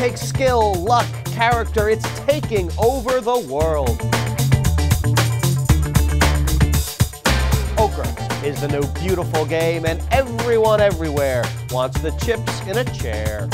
takes skill, luck, character. It's taking over the world. Poker is the new beautiful game, and everyone everywhere wants the chips in a chair.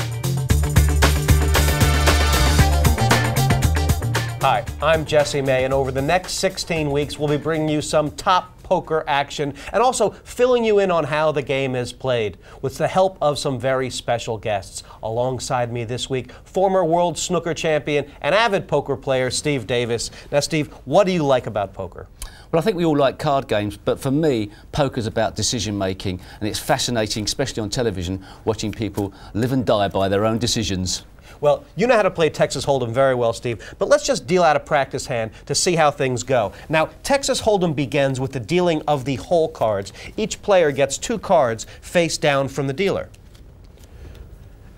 Hi, I'm Jesse May, and over the next 16 weeks, we'll be bringing you some top poker action and also filling you in on how the game is played with the help of some very special guests. Alongside me this week, former world snooker champion and avid poker player Steve Davis. Now, Steve, what do you like about poker? Well, I think we all like card games, but for me, poker's about decision-making, and it's fascinating, especially on television, watching people live and die by their own decisions. Well, you know how to play Texas Hold'em very well, Steve, but let's just deal out a practice hand to see how things go. Now, Texas Hold'em begins with the dealing of the hole cards. Each player gets two cards face down from the dealer.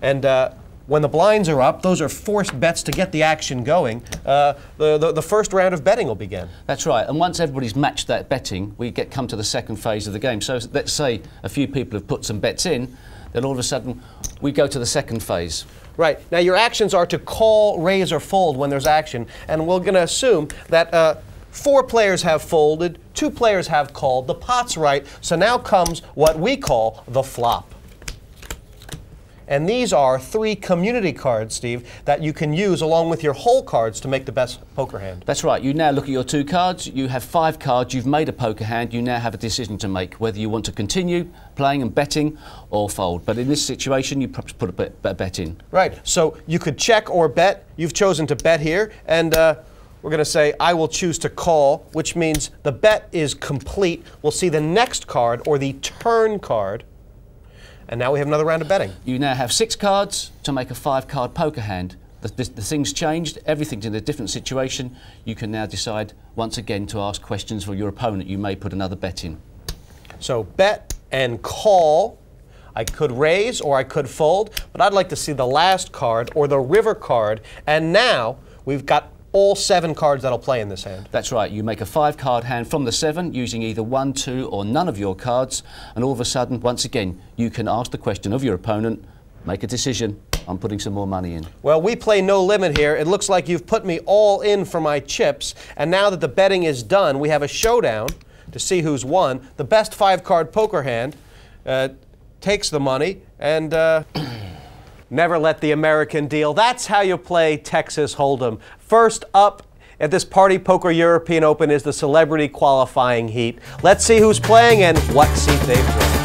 And when the blinds are up, those are forced bets to get the action going. The first round of betting will begin. That's right, and once everybody's matched that betting, we come to the second phase of the game. So let's say a few people have put some bets in, then all of a sudden we go to the second phase. Right. Now, your actions are to call, raise, or fold when there's action. And we're going to assume that four players have folded, two players have called, the pot's right. So now comes what we call the flop. And these are three community cards, Steve, that you can use along with your hole cards to make the best poker hand. That's right. You now look at your two cards. You have five cards. You've made a poker hand. You now have a decision to make, whether you want to continue playing and betting or fold. But in this situation, you perhaps put a bet in. Right. So you could check or bet. You've chosen to bet here. And we're going to say, I will choose to call, which means the bet is complete. We'll see the next card, or the turn card. And now we have another round of betting. You now have six cards to make a five-card poker hand. The thing's changed, everything's in a different situation. You can now decide once again to ask questions for your opponent. You may put another bet in. So bet and call. I could raise or I could fold, but I'd like to see the last card, or the river card. And now we've got all seven cards that'll play in this hand. That's right. You make a five-card hand from the seven using either one, two, or none of your cards, and all of a sudden, once again, you can ask the question of your opponent, make a decision. I'm putting some more money in. Well, we play No Limit here. It looks like you've put me all in for my chips, and now that the betting is done, we have a showdown to see who's won. The best five-card poker hand takes the money, and never let the American deal. That's how you play Texas Hold'em. First up at this Party Poker European Open is the celebrity qualifying heat. Let's see who's playing and what seat they've won.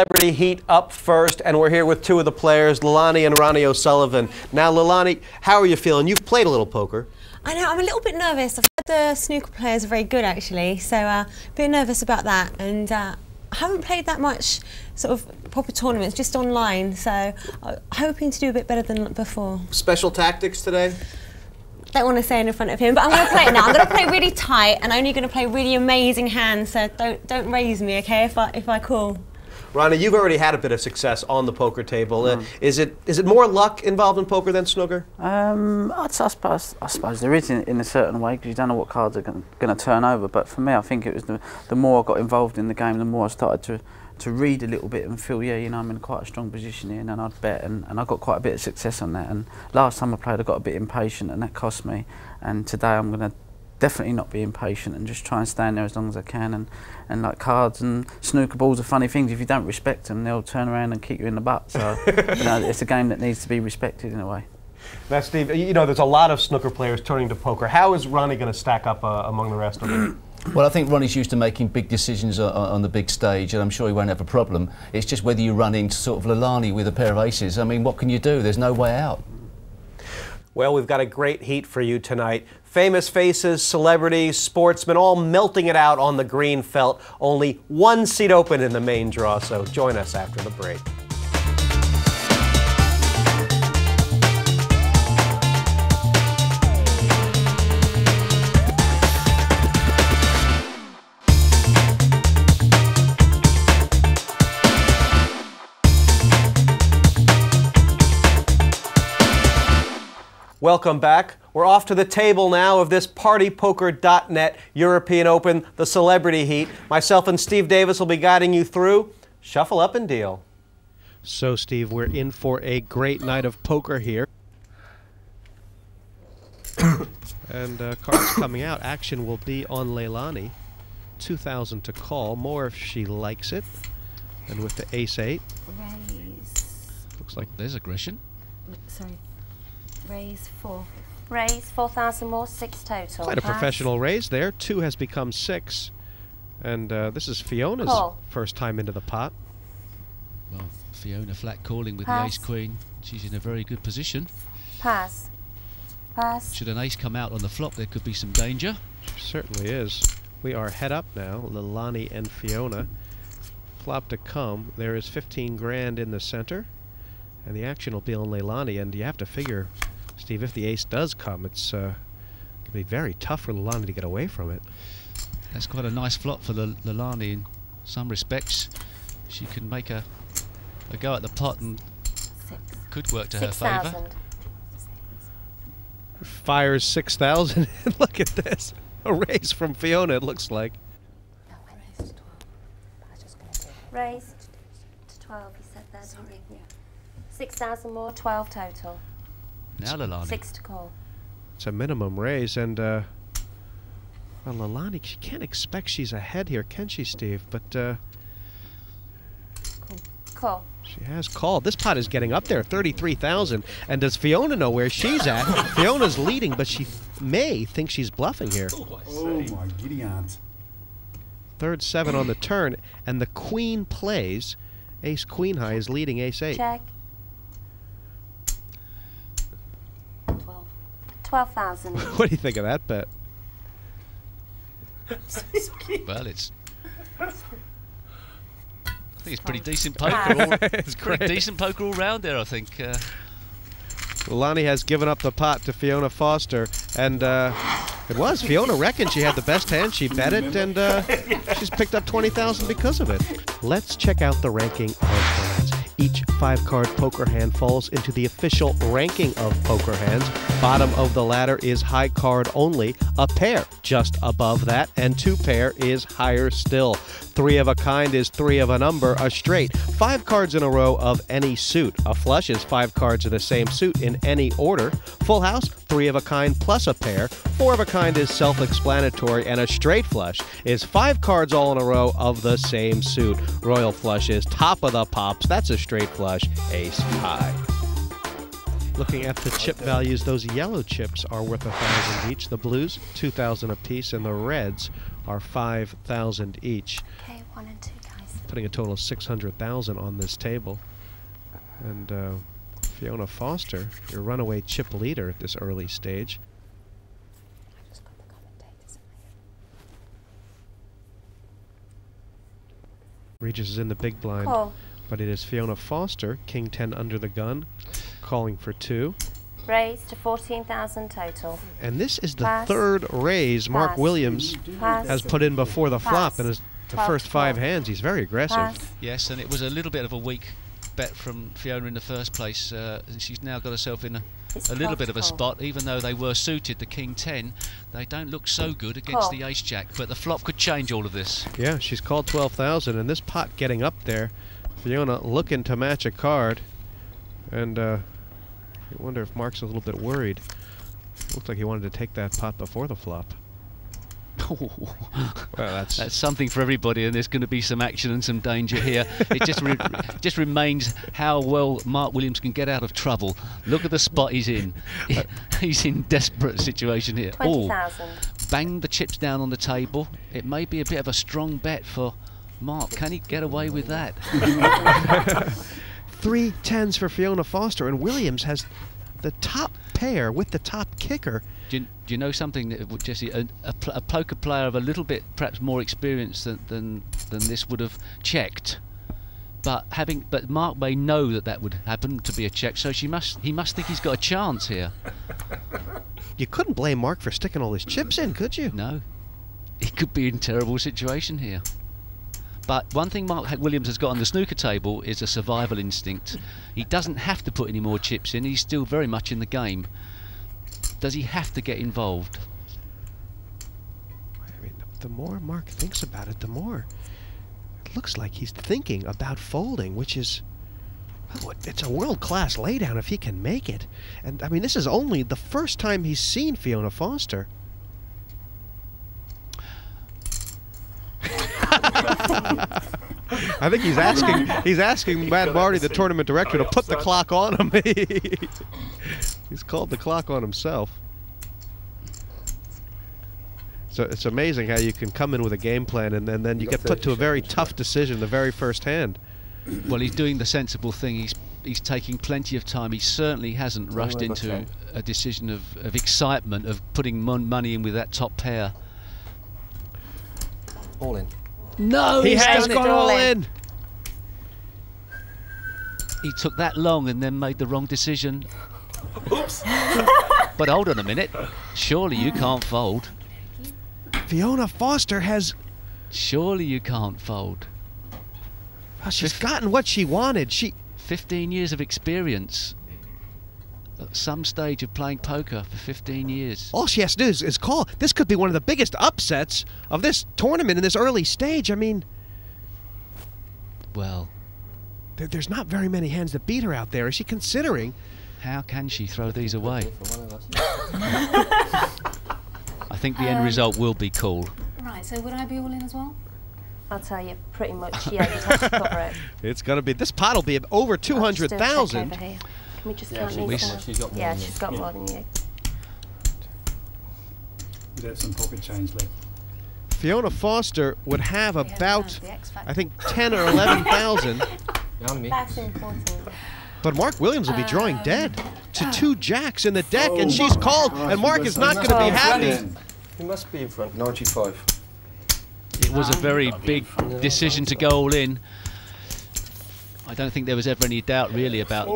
Celebrity heat up first, and we're here with two of the players, Leilani and Ronnie O'Sullivan. Now, Leilani, how are you feeling? You've played a little poker. I know, I'm a little bit nervous. I've heard the snooker players are very good, actually, so a bit nervous about that. And I haven't played that much sort of proper tournaments, just online, so I'm hoping to do a bit better than before. Special tactics today? Don't want to say it in front of him, but I'm going to play it now. I'm going to play really tight, and only going to play really amazing hands, so don't raise me, okay, if I call. Ronnie, you've already had a bit of success on the poker table. Is it more luck involved in poker than snooker? I suppose there is in a certain way, because you don't know what cards are going to turn over. But for me, I think it was the more I got involved in the game, the more I started to read a little bit and feel, yeah, you know, I'm in quite a strong position here, and then I'd bet, and I got quite a bit of success on that. And last time I played, I got a bit impatient, and that cost me. And today I'm going to definitely not be impatient and just try and stand there as long as I can, and like cards and snooker balls are funny things. If you don't respect them, they'll turn around and kick you in the butt. So you know, it's a game that needs to be respected in a way. Now, Steve, you know, there's a lot of snooker players turning to poker. How is Ronnie going to stack up among the rest of them? Well, I think Ronnie's used to making big decisions on the big stage, and I'm sure he won't have a problem. It's just whether you run into sort of Leilani with a pair of aces. I mean, what can you do? There's no way out. Well, we've got a great heat for you tonight. Famous faces, celebrities, sportsmen, all melting it out on the green felt. Only one seat open in the main draw, so join us after the break. Welcome back. We're off to the table now of this partypoker.net European Open, the Celebrity Heat. Myself and Steve Davis will be guiding you through Shuffle Up and Deal. So, Steve, we're in for a great night of poker here. And cards coming out. Action will be on Leilani. 2,000 to call. More if she likes it. And with the ace-8. Raise. Looks like there's aggression. Sorry. Raise 4. Raise 4,000 more, 6 total. Quite a professional raise there. 2 has become 6. And this is Fiona's first time into the pot. Well, Fiona flat calling with the ace queen. She's in a very good position. Pass. Pass. Should an ace come out on the flop, there could be some danger. Certainly is. We are head up now, Leilani and Fiona. Flop to come. There is 15 grand in the center. And the action will be on Leilani, and you have to figure, Steve, if the ace does come, it's going to be very tough for Leilani to get away from it. That's quite a nice flop for Leilani in some respects. She can make a go at the pot and could work to her favour. Fires 6,000. Look at this. A raise from Fiona, it looks like. No, I raised to 12. I was just going to do it. Raise to 12, he said that. Sorry. Yeah. 6,000 more, 12 total. Now Leilani. 6 to call. It's a minimum raise, and well, Leilani, she can't expect she's ahead here, can she, Steve? But call. She has called. This pot is getting up there, 33,000. And does Fiona know where she's at? Fiona's leading, but she may think she's bluffing here. Oh my giddy aunt. Third 7 on the turn, and the queen plays. Ace queen high is leading ace-8. Check. 12,000. What do you think of that bet? Well, I think it's pretty decent poker. It's great. Pretty decent poker all round there, I think. Leilani has given up the pot to Fiona Foster, and it was Fiona reckoned she had the best hand. She bet it, and she's picked up 20,000 because of it. Let's check out the ranking of hands. Each 5-card poker hand falls into the official ranking of poker hands. Bottom of the ladder is high card only, a pair just above that, and 2-pair is higher still. 3 of a kind is 3 of a number, a straight. 5 cards in a row of any suit. A flush is 5 cards of the same suit in any order. Full house, 3 of a kind plus a pair. 4 of a kind is self-explanatory, and a straight flush is 5 cards all in a row of the same suit. Royal flush is top of the pops. That's a straight flush, ace high. Looking at the chip values, those yellow chips are worth 1,000 each. The blues, 2,000 apiece, and the reds are 5,000 each. Okay, 1 and 2 guys. Putting a total of 600,000 on this table. And Fiona Foster, your runaway chip leader at this early stage. I just got the commentators in my head. Regis is in the big blind, but it is Fiona Foster, king 10 under the gun, calling for 2. Raise to 14,000 total. And this is the third raise Mark Williams has put in before the flop, and is the first 5 hands. He's very aggressive. Yes, and it was a little bit of a weak bet from Fiona in the first place. She's now got herself in a little bit of a spot, even though they were suited, the king 10. They don't look so good against the ace jack, but the flop could change all of this. Yeah, she's called 12,000, and this pot getting up there. Fiona looking to match a card, and I wonder if Mark's a little bit worried. Looks like he wanted to take that pot before the flop. Well, that's something for everybody, and there's going to be some action and some danger here. It just remains how well Mark Williams can get out of trouble. Look at the spot he's in. He's in desperate situation here. 20,000. Bang the chips down on the table. It may be a bit of a strong bet for Mark. Can he get away with that? 3 tens for Fiona Foster, and Williams has the top pair with the top kicker. Do you know something, that, Jesse? A poker player of a little bit, perhaps more experience than this would have checked. But Mark may know that that would happen to be a check, so he must think he's got a chance here. You couldn't blame Mark for sticking all his chips in, could you? No, he could be in a terrible situation here. But one thing Mark Williams has got on the snooker table is a survival instinct. He doesn't have to put any more chips in. He's still very much in the game. Does he have to get involved? I mean, the more Mark thinks about it, the more it looks like he's thinking about folding, which is... well, it's a world-class laydown if he can make it. And, I mean, this is only the first time he's seen Fiona Foster. I think he's asking Mad Marty, the tournament director, to put the clock on him. He's called the clock on himself. So it's amazing how you can come in with a game plan and then you get put to a very tough decision the very first hand. Well, he's doing the sensible thing. He's taking plenty of time. He certainly hasn't rushed into a decision of excitement of putting money in with that top pair. All in. No, he has gone all in. He took that long and then made the wrong decision. Oops. But hold on a minute. Surely you can't fold. Fiona Foster has... surely you can't fold. Oh, she's gotten what she wanted. She... 15 years of experience. At some stage of playing poker for 15 years. All she has to do is call. This could be one of the biggest upsets of this tournament in this early stage. I mean... well... There's not very many hands that beat her out there. Is she considering? How can she throw these away? I think the end result will be cool. Right, so would I be all in as well? I'll tell you, pretty much, yeah, you'd have to cover it. It's going to be... this pot will be over 200,000. Can we just she's got more than you. We'd have some pocket change left. Fiona Foster would have about, I think, 10 or 11,000. That's important. But Mark Williams will be drawing dead to two jacks in the deck, and she's called, and Mark is not going to be happy. He must be in front, 95. It was a very big decision to go all in. I don't think there was ever any doubt, really, about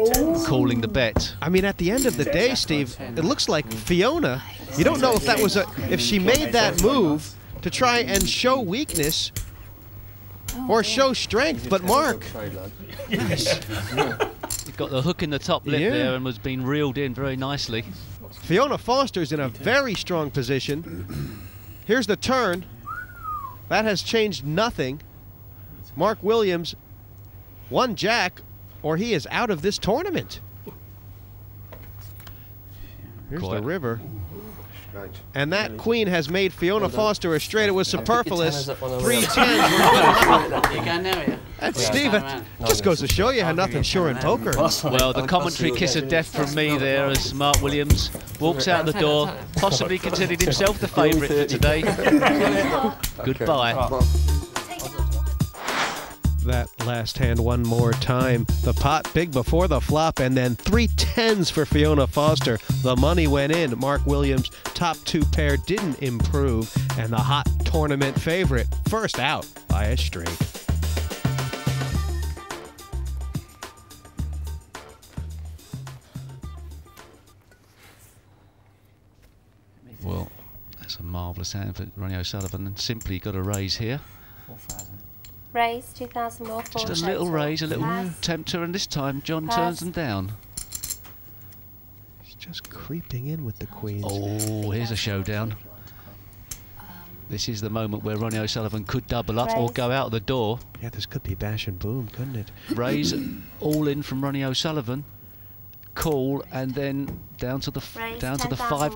calling the bet. I mean, at the end of the day, Steve, it looks like Fiona, you don't know if that was a... if she made that move to try and show weakness or show strength, but Mark... yes. He got the hook in the top lip there and was being reeled in very nicely. Fiona Foster's in a very strong position. Here's the turn. That has changed nothing. Mark Williams... one jack, or he is out of this tournament. Here's the river. And that queen has made Fiona Foster a straight. It was superfluous. 3-10. And Steve, it just goes to show you how nothing's sure in poker. Well, the commentary kiss of death from me there as Mark Williams walks out the door, possibly considered himself the favourite for today. Goodbye. That last hand one more time. The pot big before the flop, and then 3 tens for Fiona Foster. The money went in. Mark Williams' top two pair didn't improve, and the hot tournament favorite first out by a straight. Well, that's a marvelous hand for Ronnie O'Sullivan, and simply got a raise here. 4,000. Raise, 2,000 more. Just a little raise, a little tempter, and this time John turns them down. He's just creeping in with the queens. Oh, here's a showdown. This is the moment where Ronnie O'Sullivan could double up or go out the door. Yeah, this could be bash and boom, couldn't it? Raise, all in from Ronnie O'Sullivan. Call, and then down to the five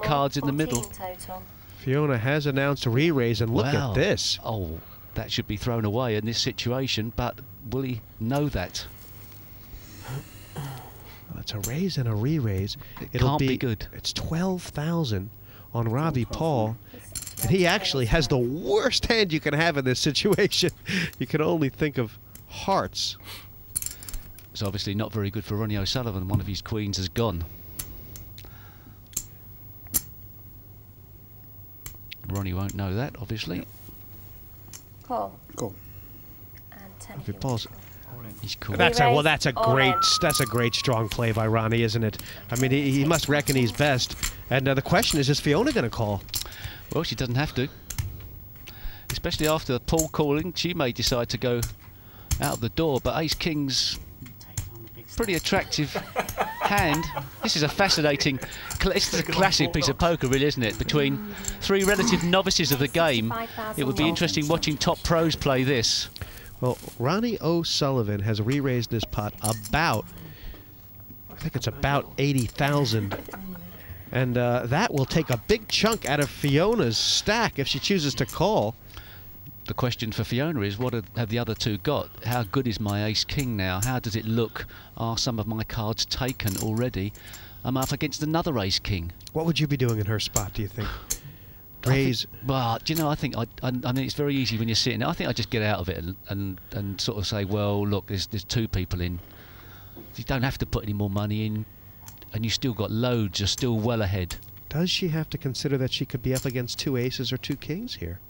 cards in the middle. Total. Fiona has announced a re-raise, and look at this. Oh. That should be thrown away in this situation, but will he know that? Well, it's a raise and a re-raise. It'll can't be good. It's 12,000 on Robbie Paul, and he actually has the worst hand you can have in this situation. You can only think of hearts. It's obviously not very good for Ronnie O'Sullivan. One of his queens has gone. Ronnie won't know that, obviously. Call. Call. And if he pulls, he's cool. That's a, well, that's a great, that's a great strong play by Ronnie, isn't it? I mean, he must reckon he's best. And the question is Fiona going to call? Well, she doesn't have to. Especially after Paul calling, she may decide to go out the door. But Ace King's pretty attractive hand. This is a fascinating, this is a classic piece of poker, really, isn't it? Between three relative novices of the game, it would be interesting watching top pros play this. Well, Ronnie O'Sullivan has re-raised this pot about, I think it's about 80,000. And that will take a big chunk out of Fiona's stack if she chooses to call. The question for Fiona is, what have the other two got? How good is my ace-king now? How does it look? Are some of my cards taken already? I'm up against another ace-king. What would you be doing in her spot, do you think? Raise. Well, do you know, I think, I mean, it's very easy when you're sitting there. I think I just get out of it and sort of say, well, look, there's two people in. You don't have to put any more money in, and you still got loads, you're still well ahead. Does she have to consider that she could be up against two aces or two kings here?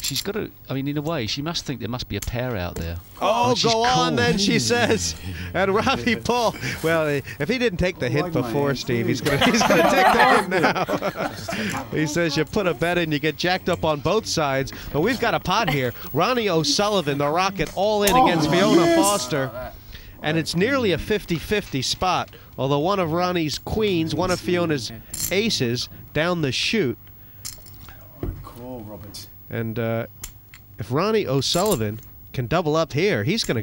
She's got to, I mean, in a way, she must think there must be a pair out there. Oh, go on then, she says. And Robbie Paul, well, if he didn't take the hit before, Steve, he's going to take the hit now. He says you put a bet in, you get jacked up on both sides. But we've got a pot here. Ronnie O'Sullivan, the Rocket, all in against Fiona Foster. And it's nearly a 50-50 spot. Although one of Ronnie's queens, one of Fiona's aces, down the chute. And if Ronnie O'Sullivan can double up here, he's going to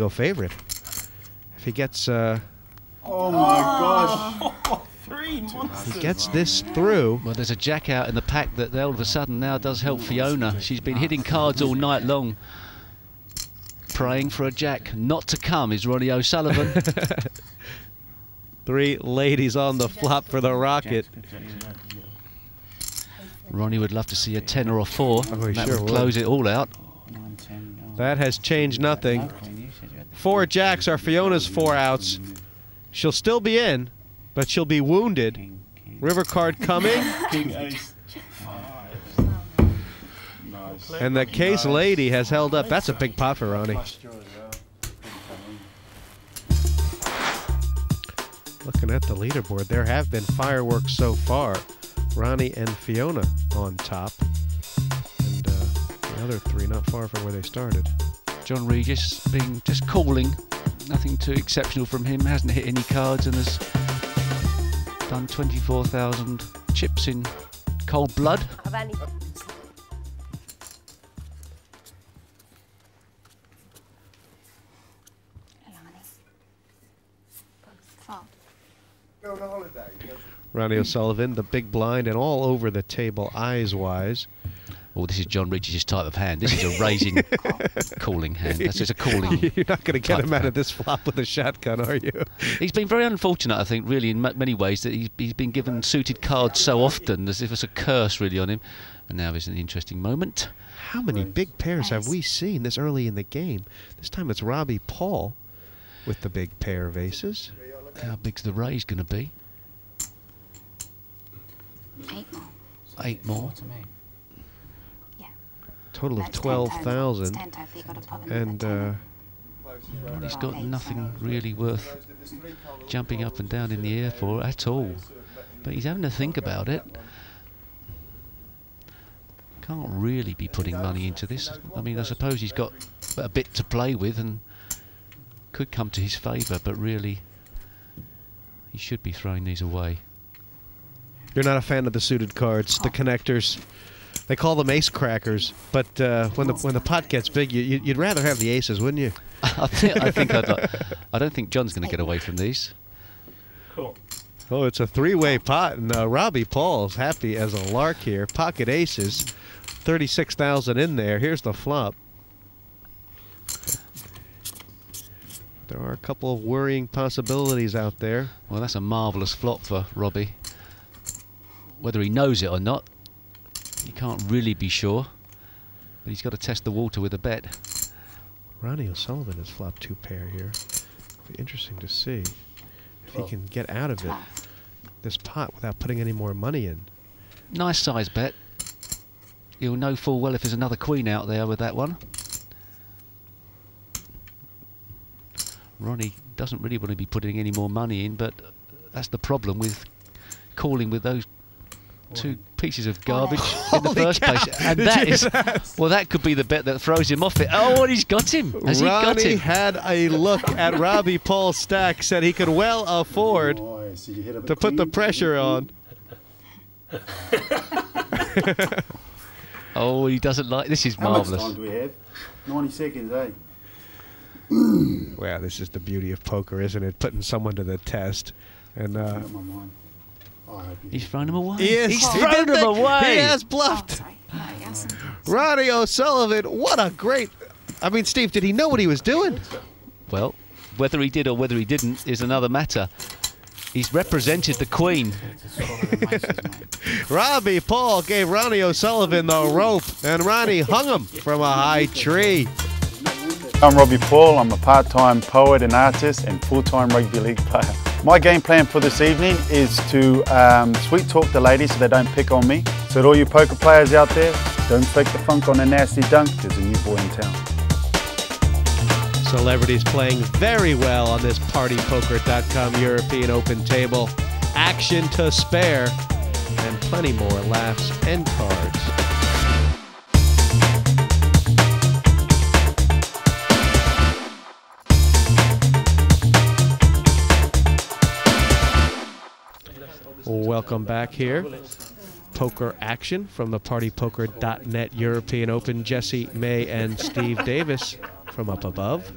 go favorite. If he gets, oh my gosh, he gets this through. Well, there's a jack out in the pack that all of a sudden now does help Fiona. She's been hitting cards all night long, praying for a jack not to come. Is Ronnie O'Sullivan? Three ladies on the flop for the Rocket. Ronnie would love to see a 10 or a 4. Oh, that sure would close it all out. That has changed nothing. Four jacks are Fiona's four outs. She'll still be in, but she'll be wounded. River card coming. And the case lady has held up. That's a big pot for Ronnie. Looking at the leaderboard, there have been fireworks so far. Ronnie and Fiona on top, and the other three not far from where they started. John Regis being just calling, nothing too exceptional from him, hasn't hit any cards and has done 24,000 chips in cold blood. Ronnie O'Sullivan, the big blind, and all over the table, eyes-wise. Oh, this is John Regis' type of hand. This is a raising, calling hand. That's just a calling. You're not going to get him out of this flop with a shotgun, are you? He's been very unfortunate, I think, really, in many ways, that he's been given suited cards so often, as if it's a curse, really, on him. And now is an interesting moment. How many big pairs have we seen this early in the game? This time it's Robbie Paul with the big pair of aces. How big's the raise going to be? 8 more. Yeah. Total of 12,000. And he's got nothing really worth jumping up and down in the air for at all. But he's having to think about it. Can't really be putting money into this. I mean, I suppose he's got a bit to play with and could come to his favour, but really he should be throwing these away. You're not a fan of the suited cards, the connectors. They call them ace crackers, but when the pot gets big, you'd rather have the aces, wouldn't you? I don't think John's going to get away from these. Cool. Oh, it's a three-way pot, and Robbie Paul's happy as a lark here. Pocket aces, 36,000 in there. Here's the flop. There are a couple of worrying possibilities out there. Well, that's a marvelous flop for Robbie. Whether he knows it or not, you can't really be sure. But he's got to test the water with a bet. Ronnie O'Sullivan has flopped two pair here. It'll be interesting to see if he can get out of it. this pot without putting any more money in. Nice size bet. You'll know full well if there's another queen out there with that one. Ronnie doesn't really want to be putting any more money in, but that's the problem with calling with those two pieces of garbage in the first place. And that is, well, that could be the bet that throws him off it. Oh, and he's got him. Has he got him? Ronnie had a look at Robbie Paul's stack, said he could well afford to put the pressure on. Oh, he doesn't like this. Is marvelous. How much time do we have? 90 seconds, eh? Well, this is the beauty of poker, isn't it? Putting someone to the test. And he's thrown him away. He's thrown him away. He has bluffed. Ronnie O'Sullivan, what a great... I mean, Steve, did he know what he was doing? Well, whether he did or whether he didn't is another matter. He's represented the queen. Robbie Paul gave Ronnie O'Sullivan the rope, and Ronnie hung him from a high tree. I'm Robbie Paul. I'm a part-time poet and artist and full-time rugby league player. My game plan for this evening is to sweet talk the ladies so they don't pick on me. So to all you poker players out there, don't fake the funk on a nasty dunk. There's a new boy in town. Celebrities playing very well on this partypoker.com European Open table. Action to spare and plenty more laughs and cards. Welcome back here. Poker action from the partypoker.net European Open. Jesse May and Steve Davis from up above.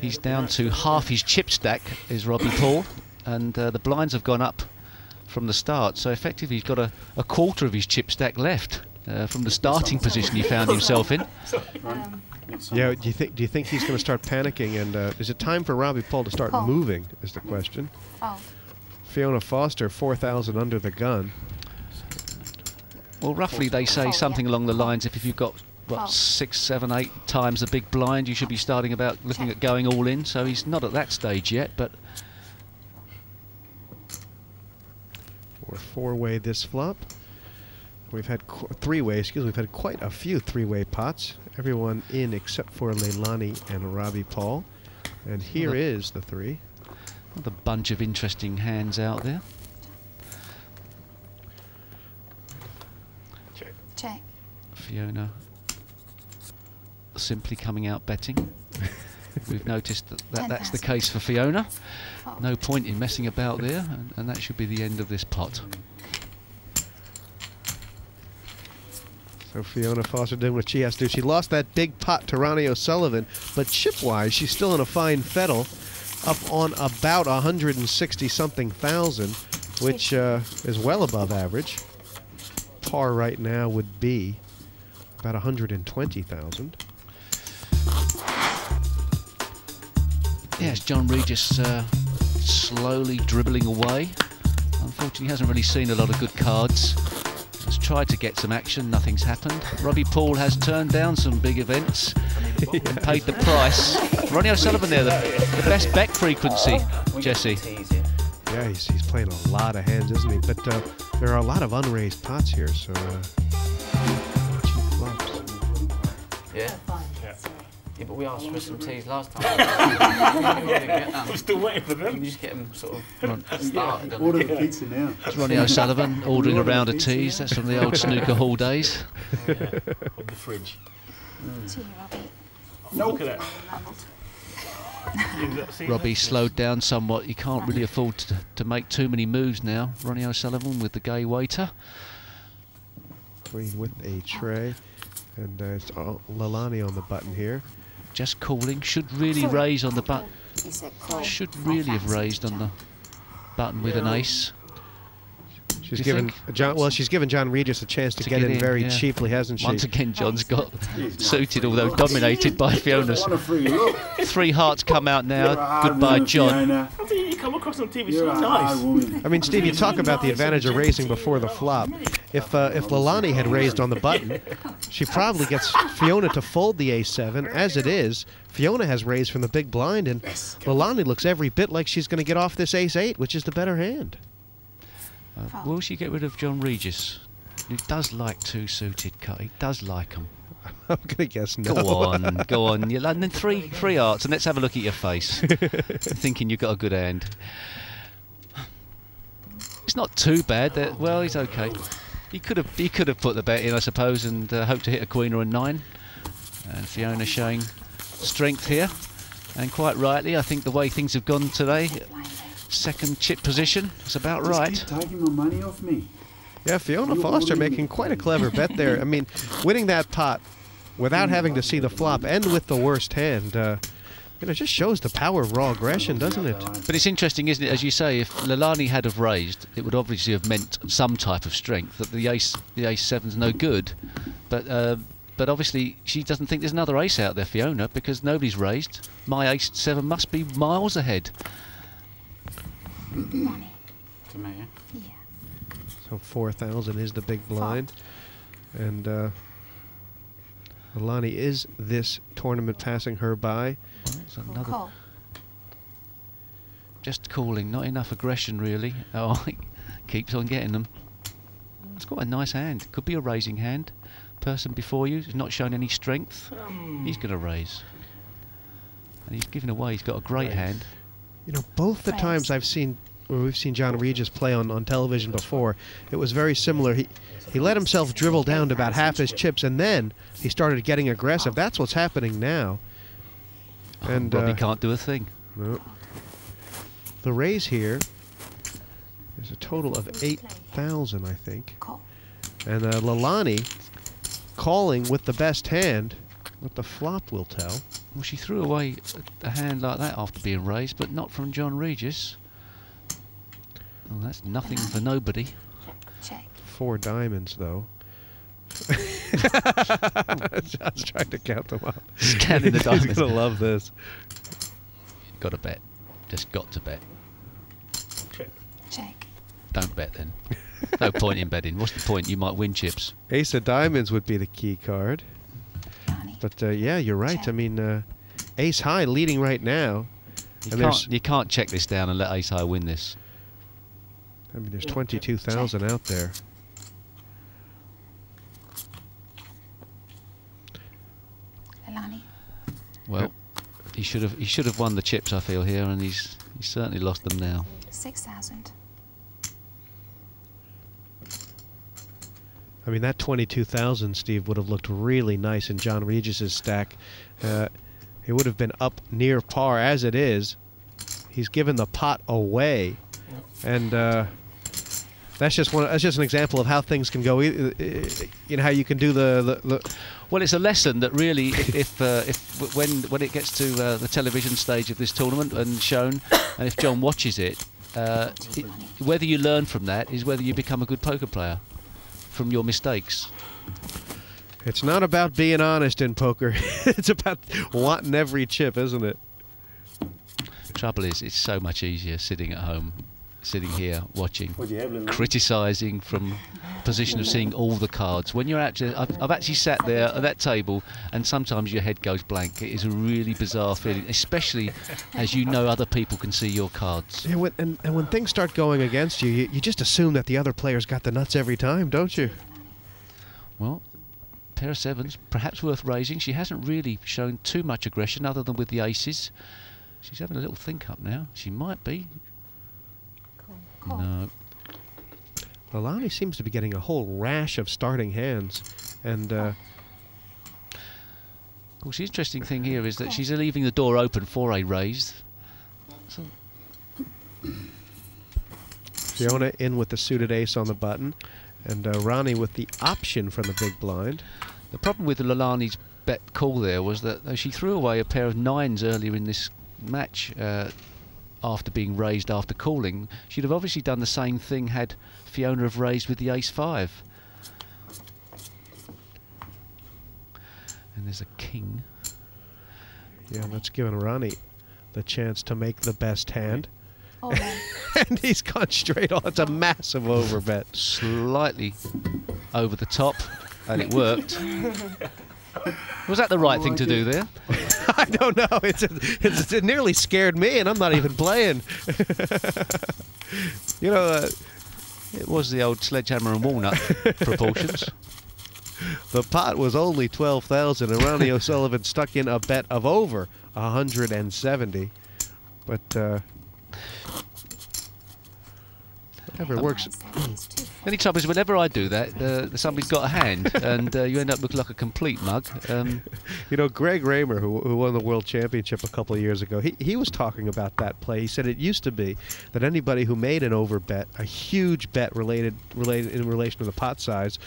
He's down to half his chip stack, is Robbie Paul, and the blinds have gone up from the start. So effectively he's got a quarter of his chip stack left from the starting position he found himself in. Yeah, do you think he's going to start panicking? And is it time for Robbie Paul to start moving? Is the question. Oh. Fiona Foster, 4,000 under the gun. Well, roughly they say something along the lines: if you've got what, 6, 7, 8 times the big blind, you should be starting about looking at going all in. So he's not at that stage yet, but we're four-way this flop. We've had three-way, excuse me, we've had quite a few three-way pots. Everyone in except for Leilani and Robbie Paul. And here is the three. Another bunch of interesting hands out there. Check. Check. Fiona simply coming out betting. We've noticed that's the case for Fiona. No point in messing about there, and that should be the end of this pot. So Fiona Foster did what she has to do. She lost that big pot to Ronnie O'Sullivan, but chip-wise, she's still in a fine fettle, up on about 160-something thousand, which is well above average. Par right now would be about 120,000. Yes, John Regis slowly dribbling away. Unfortunately, he hasn't really seen a lot of good cards. Has tried to get some action, nothing's happened. Robbie Paul has turned down some big events and paid the price. Ronnie O'Sullivan there, the best bet frequency, Jesse. Yeah, he's playing a lot of hands, isn't he? But there are a lot of unraised pots here, so... yeah. Yeah, but we asked for some teas last time. We're still waiting for them. You just get them sort of started. Order the pizza now. It's Ronnie O'Sullivan ordering a round of teas. That's from the old snooker hall days. Yeah, of the fridge. Mm. No. Look at that. Robbie slowed down somewhat. You can't really afford to make too many moves now. Ronnie O'Sullivan with the gay waiter. Queen with a tray. And it's Leilani on the button here. Just calling, should really raise on the button. Should really have raised on the button with an ace. She's given John. Well, she's given John Regis a chance to get in very cheaply, hasn't she? Once again, John's got suited, although dominated by Fiona's. Three hearts come out now. Goodbye, John. How do you come across on TV? She's nice. I mean, Steve, you talk about the advantage of raising before the flop. If Leilani had raised on the button, She probably gets Fiona to fold the A7. As it is, Fiona has raised from the big blind, and Leilani looks every bit like she's going to get off this Ace-8, which is the better hand. Will she get rid of John Regis, who does like two-suited cut? He does like them. I'm going to guess no. Go on, go on. You're London three arts, and let's have a look at your face. Thinking you've got a good hand. It's not too bad. That, well, he's okay. He could have put the bet in, I suppose, and hoped to hit a queen or a nine. And Fiona showing strength here, and quite rightly, I think the way things have gone today, second chip position is about right. Just keep taking the money off me. Yeah, Fiona Foster making quite a clever bet there. I mean, winning that pot without having to see the flop and with the worst hand. It just shows the power of raw aggression, doesn't it? But it's interesting, isn't it? As you say, if Leilani had have raised, it would obviously have meant some type of strength, that the ace seven's no good. But obviously she doesn't think there's another ace out there, Fiona, because nobody's raised. My ace 7 must be miles ahead. Money. To me, yeah. So 4,000 is the big blind, and Leilani is this tournament passing her by. Another call. Just calling, not enough aggression really. Oh, keeps on getting them. It's quite a nice hand. Could be a raising hand. Person before you has not shown any strength. He's going to raise, and he's given away. He's got a great hand. You know, both the times I've seen, or we've seen John Regis play on television before, it was very similar. He let himself dribble down to about half his chips, and then he started getting aggressive. That's what's happening now. And Robbie can't do a thing. No. The raise here is a total of 8,000, I think. And Leilani calling with the best hand, what the flop will tell. Well, she threw away a hand like that after being raised, but not from John Regis. Well, that's nothing for nobody. Check. 4 diamonds, though. John's trying to count them up. Scanning the diamonds. He's going to love this. Got to bet. Just got to bet. Check. Check. Don't bet then. No point in betting. What's the point? You might win chips. Ace of diamonds would be the key card. But yeah, you're right. Check. I mean, ace high leading right now. You can't check this down and let ace high win this. I mean, there's 22,000 out there. Leilani. Well, he should have won the chips, I feel here, and he's certainly lost them now. 6,000. I mean, that 22,000, Steve, would have looked really nice in John Regis's stack. He would have been up near par. As it is, he's given the pot away. And that's just one. That's just an example of how things can go. You know how you can do the. Well, it's a lesson that really, if when it gets to the television stage of this tournament and shown, and if John watches it, whether you learn from that is whether you become a good poker player from your mistakes. It's not about being honest in poker. It's about wanting every chip, isn't it? Trouble is, it's so much easier sitting at home, sitting here watching, criticising from a position of seeing all the cards. When you're actually, I've actually sat there at that table, and sometimes your head goes blank. It is a really bizarre feeling, especially as you know other people can see your cards. Yeah, and when things start going against you, you just assume that the other player's got the nuts every time, don't you? Well, pair of sevens, perhaps worth raising. She hasn't really shown too much aggression other than with the aces. She's having a little think up now. She might be. Cool. No. Leilani seems to be getting a whole rash of starting hands. And of course, the interesting thing here is that she's leaving the door open for a raise. So Fiona in with the suited ace on the button. And Ronnie with the option from the big blind. The problem with Leilani's bet call there was that she threw away a pair of 9s earlier in this match after being raised after calling. She'd have obviously done the same thing had Fiona have raised with the ace 5. And there's a king. Yeah, that's given Ronnie the chance to make the best hand. Oh. And he's gone straight on. It's a massive overbet. Slightly over the top. and it worked. Was that the right thing to do there? I don't know. It nearly scared me, and I'm not even playing. You know, it was the old sledgehammer and walnut proportions. The pot was only 12,000, and Ronnie O'Sullivan stuck in a bet of over 170. But whatever works. The only trouble is, whenever I do that, somebody's got a hand, and you end up looking like a complete mug. You know, Greg Raymer, who won the World Championship a couple of years ago, he was talking about that play. He said it used to be that anybody who made an overbet, a huge bet related in relation to the pot size,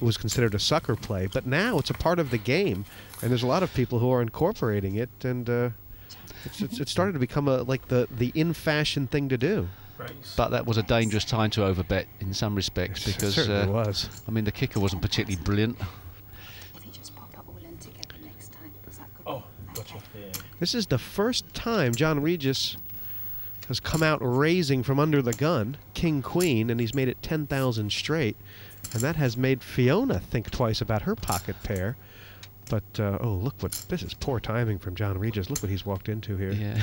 was considered a sucker play. But now it's a part of the game, and there's a lot of people who are incorporating it, and it started to become like the in-fashion thing to do. But that was a dangerous time to overbet in some respects, because it certainly was. I mean, the kicker wasn't particularly brilliant. This is the first time John Regis has come out raising from under the gun, king queen, and he's made it 10,000 straight, and that has made Fiona think twice about her pocket pair. But oh, look what this is! Poor timing from John Regis. Look what he's walked into here. Yeah,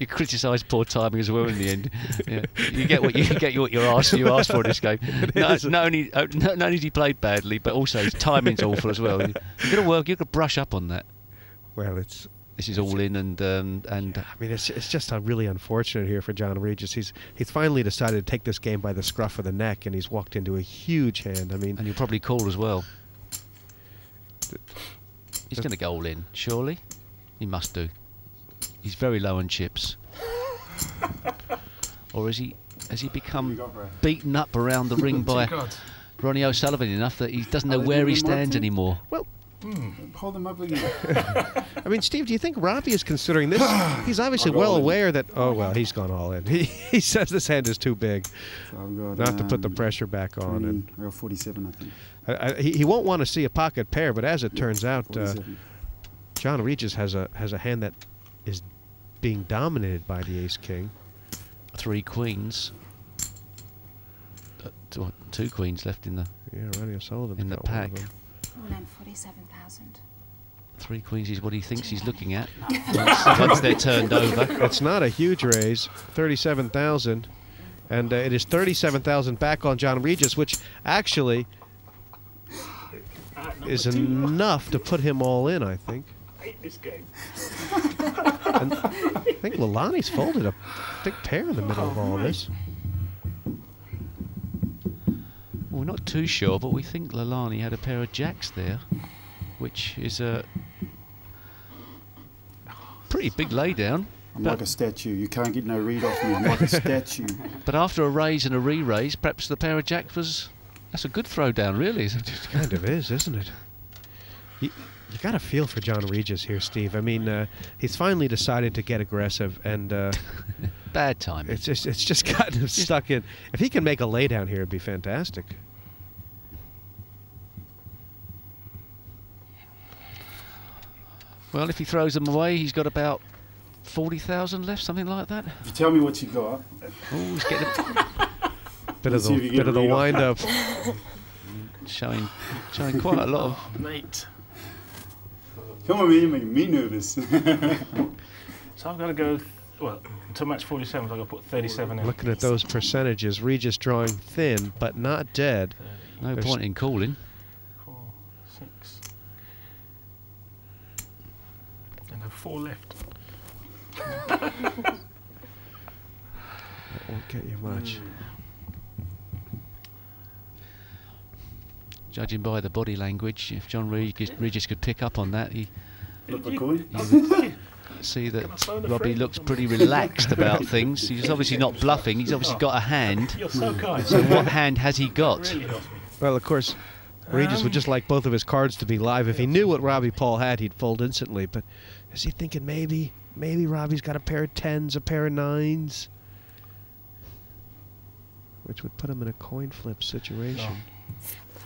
you criticise poor timing as well in the end. Yeah. You get what you asked for in this game. Not only has he played badly, but also his timing's awful as well. You've got to work. You've got to brush up on that. Well, it's all in, and I mean, it's just really unfortunate here for John Regis. He's finally decided to take this game by the scruff of the neck, and he's walked into a huge hand. I mean, and you'll probably call as well. He's going to go all in, surely. He must do. He's very low on chips. Or has he become beaten up around the ring by Ronnie O'Sullivan enough that he doesn't know where he stands anymore? Well, hold him up again. I mean, Steve, do you think Robbie is considering this? He's obviously well aware that, oh, well, he's gone all in. He says this hand is too big, so not to put the pressure back on. And 47, I think. He won't want to see a pocket pair, but as it turns out, John Regis has a hand that is being dominated by the ace king. Three queens. Two queens left in the Ronnie O'Sullivan in the pack. 47,000. Three queens is what he thinks he's looking at once they're turned over. It's not a huge raise, 37,000, and it is 37,000 back on John Regis, which actually is enough to put him all in, I think. I hate this game. And I think Leilani's folded a big pair in the middle of all this. We're not too sure, but we think Leilani had a pair of jacks there, which is a pretty big laydown. I'm like a statue. You can't get no read off me. I'm like a statue. But after a raise and a re-raise, perhaps the pair of jacks was... That's a good throwdown, really. It kind of is, isn't it? You got to feel for John Regis here, Steve. I mean, he's finally decided to get aggressive, and bad timing. It's just gotten him stuck in. If he can make a laydown here, it'd be fantastic. Well, if he throws them away, he's got about 40,000 left, something like that. If you tell me what you got. Oh, he's getting. Bit of the wind up. showing quite a lot of mate. Come on, you make me nervous. So I've got to go. Well, to match 47, so I've got to put 37 in. Looking at those percentages, Regis drawing thin but not dead. No point in calling. 4, 6, and have 4 left. That won't get you much. Judging by the body language, if John Regis could pick up on that, he see that Robbie looks pretty relaxed about things. He's obviously not bluffing. He's obviously got a hand. You're so kind. So what hand has he got? Well, of course, Regis would just like both of his cards to be live. If he knew what Robbie Paul had, he'd fold instantly. But is he thinking maybe Robbie's got a pair of 10s, a pair of 9s, which would put him in a coin flip situation?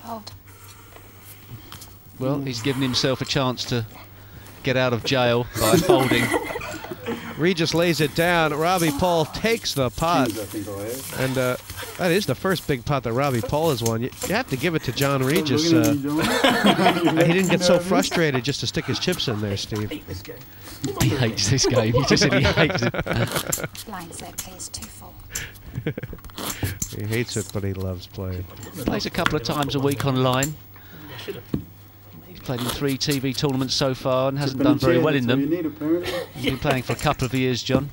Fold. Well, he's given himself a chance to get out of jail by folding. Regis lays it down. Robbie Paul takes the pot. And that is the first big pot that Robbie Paul has won. You have to give it to John Regis. He didn't get so frustrated just to stick his chips in there, Steve. He hates this game. He just said he hates it. Blind set plays 2-4. He hates it, but he loves playing. He plays a couple of times a week online. He's played in 3 TV tournaments so far and hasn't done very well in them. He's been playing for a couple of years, John.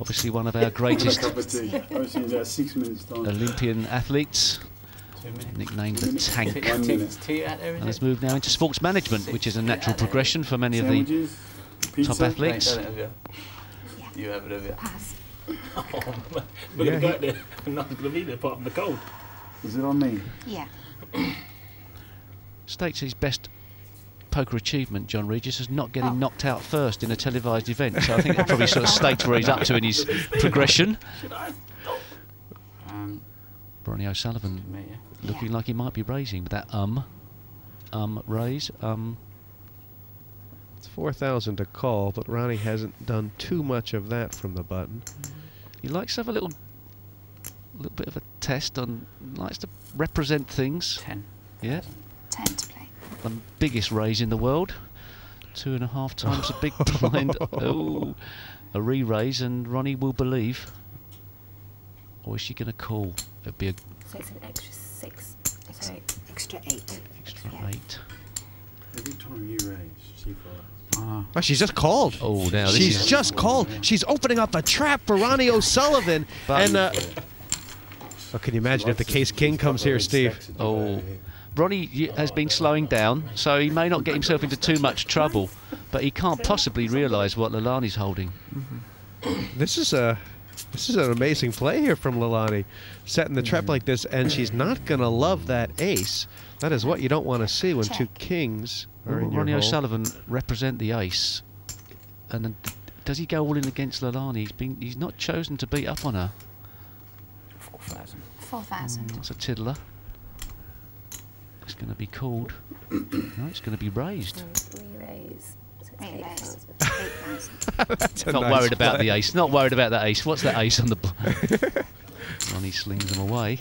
Obviously one of our greatest Olympian athletes. Nicknamed the Tank. And has moved now into sports management, which is a natural progression for many of the top athletes. You have it over here. Oh, we're going to go out there and nothing's going to be there apart from the cold. Is it on me? Yeah. States his best poker achievement, John Regis, is not getting knocked out first in a televised event. So I think that probably sort of states where he's up to in his progression. Ronnie O'Sullivan looking like he might be raising with that raise. It's 4,000 to call, but Ronnie hasn't done too much of that from the button. He likes to have a little bit of a test on, likes to represent things. 10. Yeah. 10 to play. The biggest raise in the world. 2.5 times a big blind. Oh, a re-raise, and Ronnie will believe. Or is she going to call? It'd be a. So it's an extra 6. Sorry, extra 8. Extra 8. Every time you raise, she follows. Oh, she's just called. Oh, now this she's just called. She's opening up a trap for Ronnie O'Sullivan. And oh, can you imagine if the Case King comes here, Steve? Oh, Ronnie has been slowing down, so he may not get himself into too much trouble, but he can't possibly realise what Leilani's holding. This is an amazing play here from Leilani, setting the trap like this, and she's not going to love that ace. That is what you don't want to see when two kings are in your Ronnie O'Sullivan represent the ace. And then does he go all in against Leilani? He's not chosen to beat up on her. 4,000. 4,000. That's a tiddler. It's going to be called. No, it's going to be raised. Re-raise. Not worried about the ace. Not worried about that ace. What's that ace on the? Ronnie slings him away.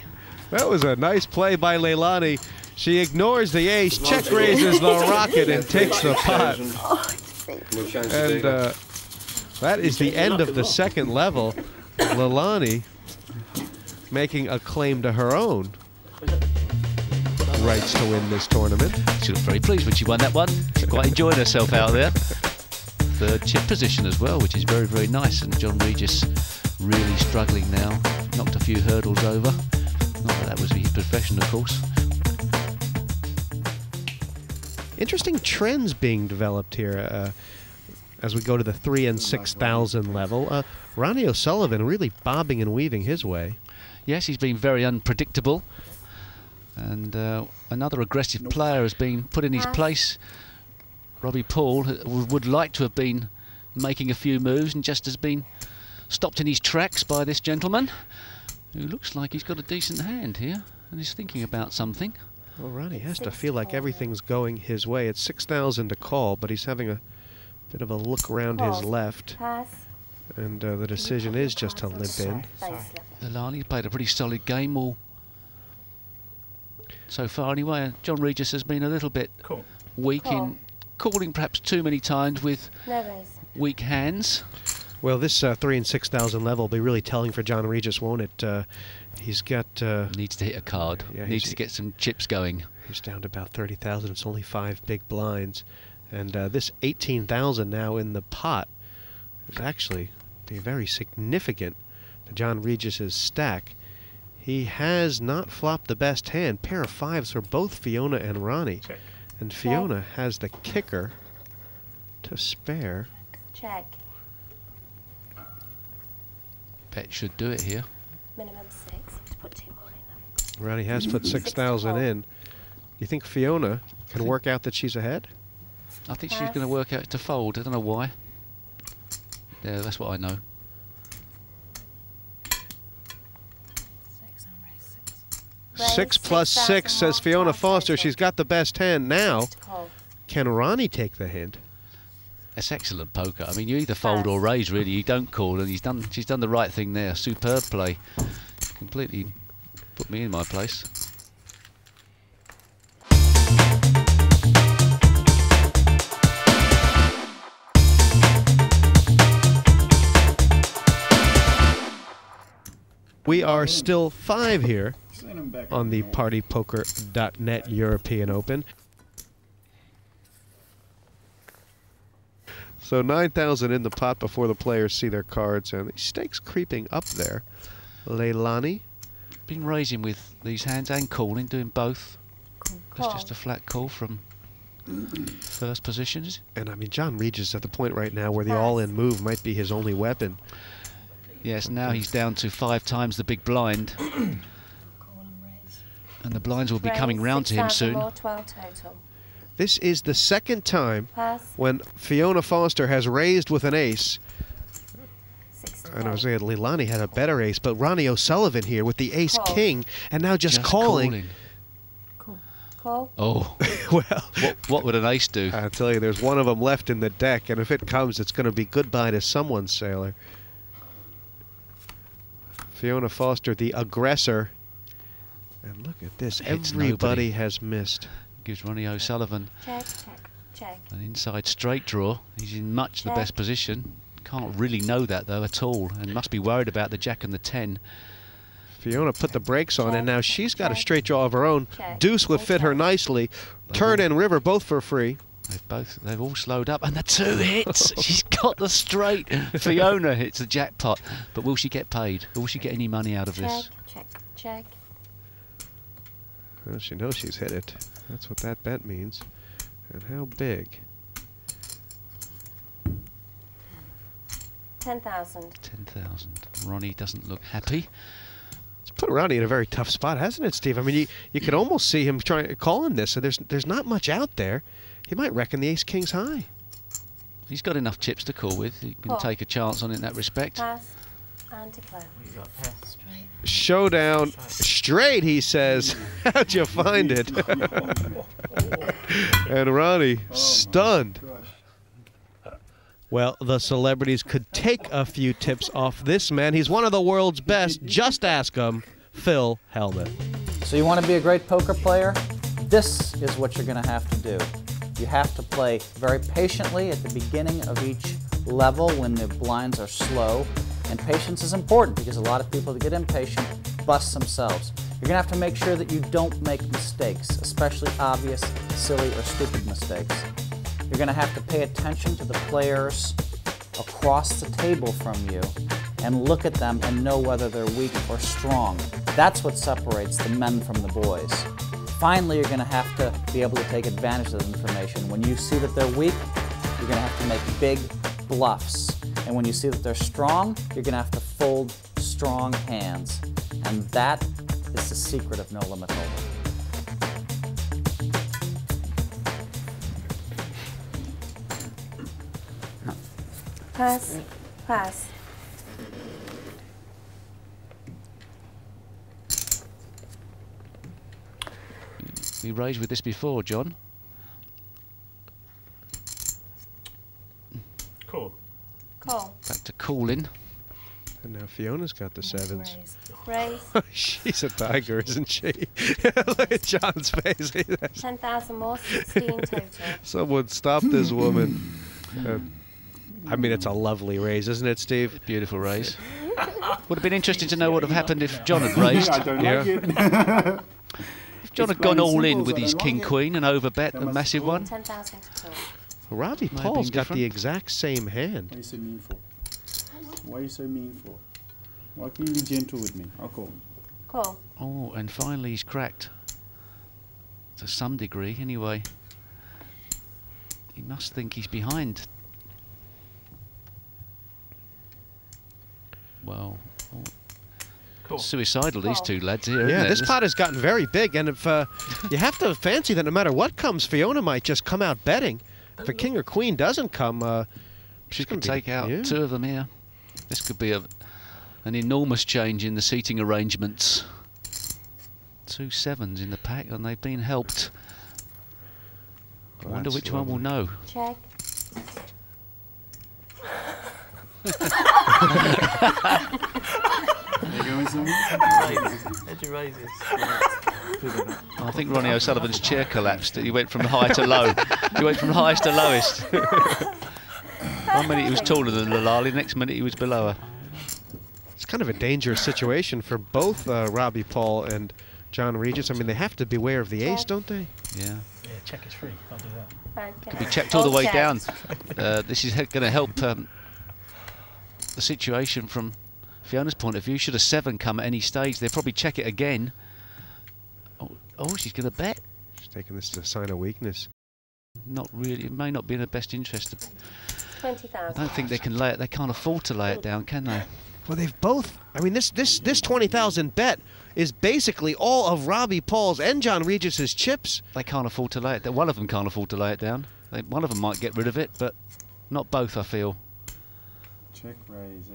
That was a nice play by Leilani. She ignores the ace, check raises the rocket, and takes the pot. And that is the end of the second level. Leilani making a claim to her own rights to win this tournament. She was very pleased when she won that one. She's quite enjoying herself out there. Third chip position as well, which is very, very nice. And John Regis really struggling now. Knocked a few hurdles over. Not that that was his profession, of course. Interesting trends being developed here as we go to the 3,000 and 6,000 level. Ronnie O'Sullivan really bobbing and weaving his way. Yes, he's been very unpredictable. And another aggressive player has been put in his place. Robbie Paul would like to have been making a few moves and just has been stopped in his tracks by this gentleman, who looks like he's got a decent hand here and is thinking about something. Well, Ronnie has to feel like everything's going his way. It's 6,000 to call, but he's having a bit of a look around his left. And the decision is just to limp in. Leilani's played a pretty solid game all so far anyway. John Regis has been a little bit weak in calling perhaps too many times with weak hands. Well, this 3,000 and 6,000 level will be really telling for John Regis, won't it? He's got... needs to hit a card. Yeah, needs to get some chips going. He's down to about 30,000. It's only 5 big blinds. And this 18,000 now in the pot is actually very significant to John Regis's stack. He has not flopped the best hand. Pair of 5s for both Fiona and Ronnie. Check. And Fiona has the kicker to spare. Check. Bet should do it here. Minimum 6. Put 2 more in. Ronnie has put 6,000 in. You think Fiona can work out that she's ahead? I think she's going to work out to fold. I don't know why. Yeah, that's what I know. Six plus six, says Fiona Foster. She's got the best hand now. Can Ronnie take the hint? That's excellent poker. I mean, you either fold or raise, really. You don't call, and he's done. She's done the right thing there. Superb play. Completely put me in my place. We are still five here on the partypoker.net European Open. So 9,000 in the pot before the players see their cards, and the stakes creeping up there. Leilani. Been raising with these hands and calling, doing both. That's just a flat call from first positions. And I mean, John Regis at the point right now where the all-in move might be his only weapon. Yes, now he's down to 5 times the big blind. And the blinds will be coming round to him soon. This is the second time when Fiona Foster has raised with an ace. And I was saying Leilani had a better ace, but Ronnie O'Sullivan here with the ace king, and now just calling. Call. Oh, well, what would an ace do? I'll tell you, there's one of them left in the deck, and if it comes, it's going to be goodbye to someone, Sailor. Fiona Foster, the aggressor. And look at this. Everybody has missed. Gives Ronnie O'Sullivan an inside straight draw. He's in much the best position. Can't really know that, though, at all. And must be worried about the jack and the 10. Fiona put the brakes on, and now she's got a straight draw of her own. Deuce would fit her nicely. Turn and river, both for free. They've all slowed up, and the 2 hits. She's got the straight. Fiona hits the jackpot, but will she get paid? Will she get any money out of this? Check. Well, she knows she's hit it. That's what that bet means. And how big? 10,000. 10,000. Ronnie doesn't look happy. It's put Ronnie in a very tough spot, hasn't it, Steve? I mean, you could almost see him calling this. So there's not much out there. He might reckon the ace-king's high. He's got enough chips to call with. He can take a chance on it in that respect. Pass and declare. Showdown straight, he says. How'd you find it? And Ronnie, stunned. Well, the celebrities could take a few tips off this man. He's one of the world's best. Just ask him, Phil Hellmuth. So you want to be a great poker player? This is what you're going to have to do. You have to play very patiently at the beginning of each level when the blinds are slow. And patience is important because a lot of people that get impatient bust themselves. You're going to have to make sure that you don't make mistakes, especially obvious, silly, or stupid mistakes. You're going to have to pay attention to the players across the table from you and look at them and know whether they're weak or strong. That's what separates the men from the boys. Finally, you're going to have to be able to take advantage of the information. When you see that they're weak, you're going to have to make big bluffs. And when you see that they're strong, you're going to have to fold strong hands. And that is the secret of No Limit Hold'em. Pass. We raised with this before, John. Call. Back to calling. And now Fiona's got the 7s. Raise. She's a tiger, isn't she? Look at John's face. 10,000 more, 16 total. Someone stop this woman. I mean, it's a lovely raise, isn't it, Steve? Beautiful raise. Would have been interesting to know what would have happened if John had raised. I don't like it. John had gone all in with his king-queen and overbet, a massive one. 10,000 to call. Robbie Paul's got the exact same hand. Why are you so meanful? Why can't you be gentle with me? I'll call. Oh, and finally he's cracked. To some degree, anyway. He must think he's behind. Well... Oh. Suicidal, these two lads here. Yeah, this pot has gotten very big, and if you have to fancy that no matter what comes, Fiona might just come out betting. If a king or queen doesn't come, she's going to take out 2 of them here. This could be an enormous change in the seating arrangements. 2 7s in the pack, and they've been helped. I wonder which one will know. There goes some edge of raises. I think Ronnie O'Sullivan's chair collapsed. He went from high to low. He went from highest to lowest. 1 minute he was taller than Leilani, next minute he was below her. It's kind of a dangerous situation for both Robbie Paul and John Regis. I mean, they have to beware of the ace, don't they? Yeah. Yeah, check is free. I'll do that. Okay. Could be checked all the way down. This is going to help the situation from Fiona's point of view. Should a seven come at any stage, they'll probably check it again. Oh, she's going to bet. She's taking this as a sign of weakness. Not really. It may not be in her best interest. 20,000. I don't think they can lay it. They can't afford to lay it down, can they? Well, they've both. I mean, this 20,000 bet is basically all of Robbie Paul's and John Regis's chips. They can't afford to lay it down. One of them can't afford to lay it down. One of them might get rid of it, but not both, I feel. Check raise,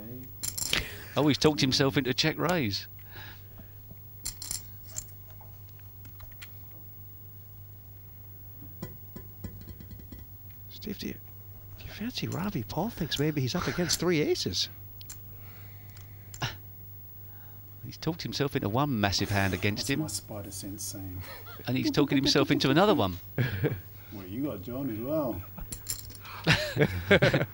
eh? Oh, he's talked himself into check raise. Steve, do you fancy Robbie Paul? Thinks maybe he's up against three aces. He's talked himself into one massive hand against him. That's my spider sense saying. And he's talking himself into another one. Well, you got John as well. 20,000.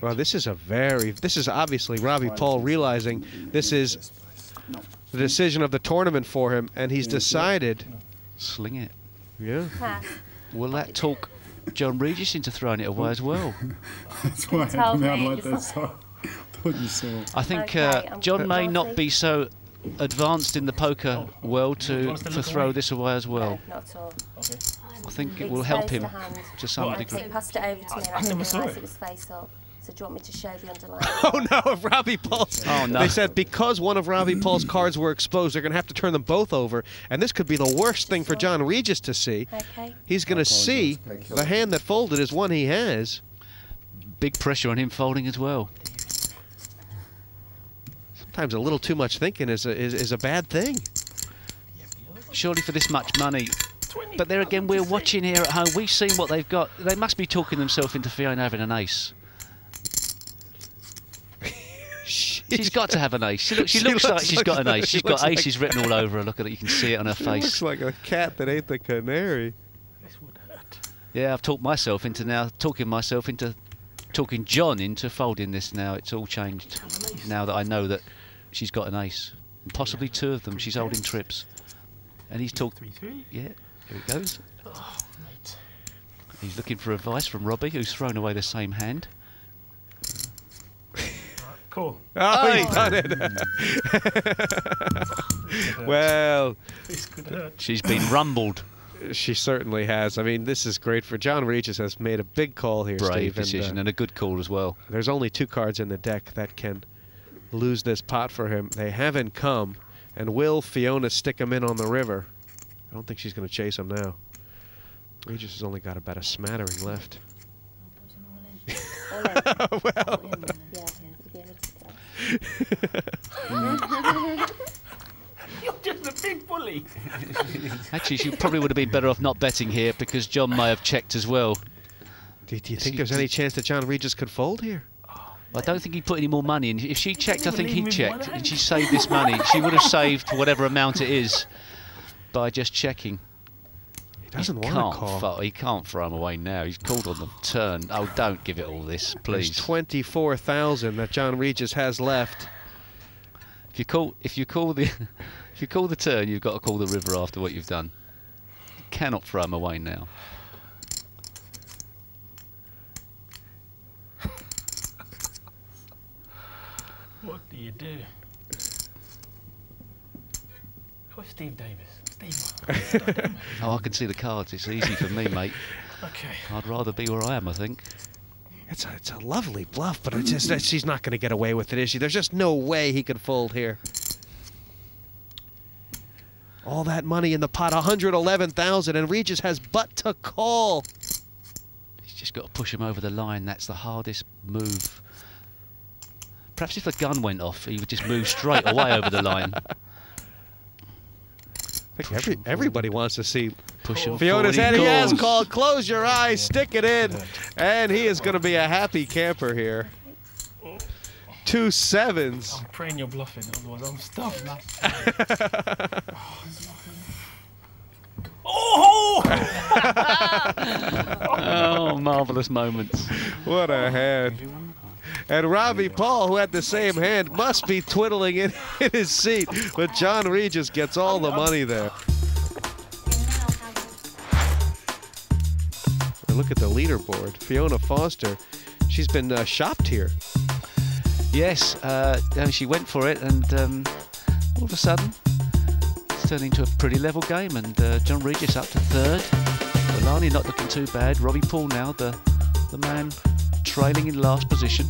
Well, this is a very... This is obviously Robbie Paul realizing this is the decision of the tournament for him, and he's decided... Sling it. Yeah. Will that talk John Regis into throwing it away as well? That's why I had him out like that, so I think John may not be so advanced in the poker world to throw this away as well. Not at all. Okay. I think it will help him to some degree. Passed it over to me. I never saw it. It was face up. So do you want me to show the underlying? Oh no, if Robbie Paul's... Oh no. They said because one of Robbie Paul's cards were exposed, they're going to have to turn them both over, and this could be the worst thing for John Regis to see. Okay. He's going to see the hand that folded is one he has. Big pressure on him folding as well. Sometimes a little too much thinking is a bad thing. Surely for this much money. But there again, we're watching here at home. We've seen what they've got. They must be talking themselves into Fiona having an ace. She's got to have an ace. She looks like she's got an ace. She's got aces written all over her. Look at it. You can see it on her face. She looks like a cat that ate the canary. This would hurt. Yeah, I've talked myself into now, talking John into folding this now. It's all changed now that I know that she's got an ace. And possibly two of them. She's holding trips. And he's talked... Yeah, here it goes. Oh, mate. He's looking for advice from Robbie, who's thrown away the same hand. Cool. Oh, he done it. Well, she's been rumbled. She certainly has. I mean, this is great for John Regis. Has made a big call here, Steve. Brave decision and a good call as well. There's only two cards in the deck that can lose this pot for him. They haven't come, and will Fiona stick him in on the river? I don't think she's going to chase him now. Regis has only got about a smattering left. Well. You're just a big bully. Actually, she probably would have been better off not betting here because John may have checked as well. Do you think there's any chance that John Regis could fold here? Oh, I don't think he put any more money in. If she checked, I think he checked. And she saved this money. She would have saved whatever amount it is by just checking. He doesn't want to call. He can't throw him away now. He's called on the turn. Oh, don't give it all this, please. There's 24,000 that John Regis has left. If you call the turn, you've got to call the river after what you've done. You cannot throw him away now. What do you do? Where's Steve Davis? Oh, I can see the cards. It's easy for me, mate. Okay. I'd rather be where I am, I think. It's a lovely bluff, but it's just that she's not going to get away with it, is she? There's just no way he could fold here. All that money in the pot, 111,000, and Regis has but to call. He's just got to push him over the line. That's the hardest move. Perhaps if the gun went off, he would just move straight away over the line. I think everybody wants to see Fiona's head. He has called, close your eyes, stick it in, and he is going to be a happy camper here. 2 sevens. I'm praying you're bluffing, otherwise I'm stuffed. Oh! Oh, marvelous moments. What a hand. And Robbie Paul, who had the same hand, must be twiddling in his seat. But John Regis gets all the money there. And look at the leaderboard. Fiona Foster, she's been shopped here. Yes, she went for it, and all of a sudden, it's turned into a pretty level game. And John Regis up to third. Leilani not looking too bad. Robbie Paul now, the man trailing in last position.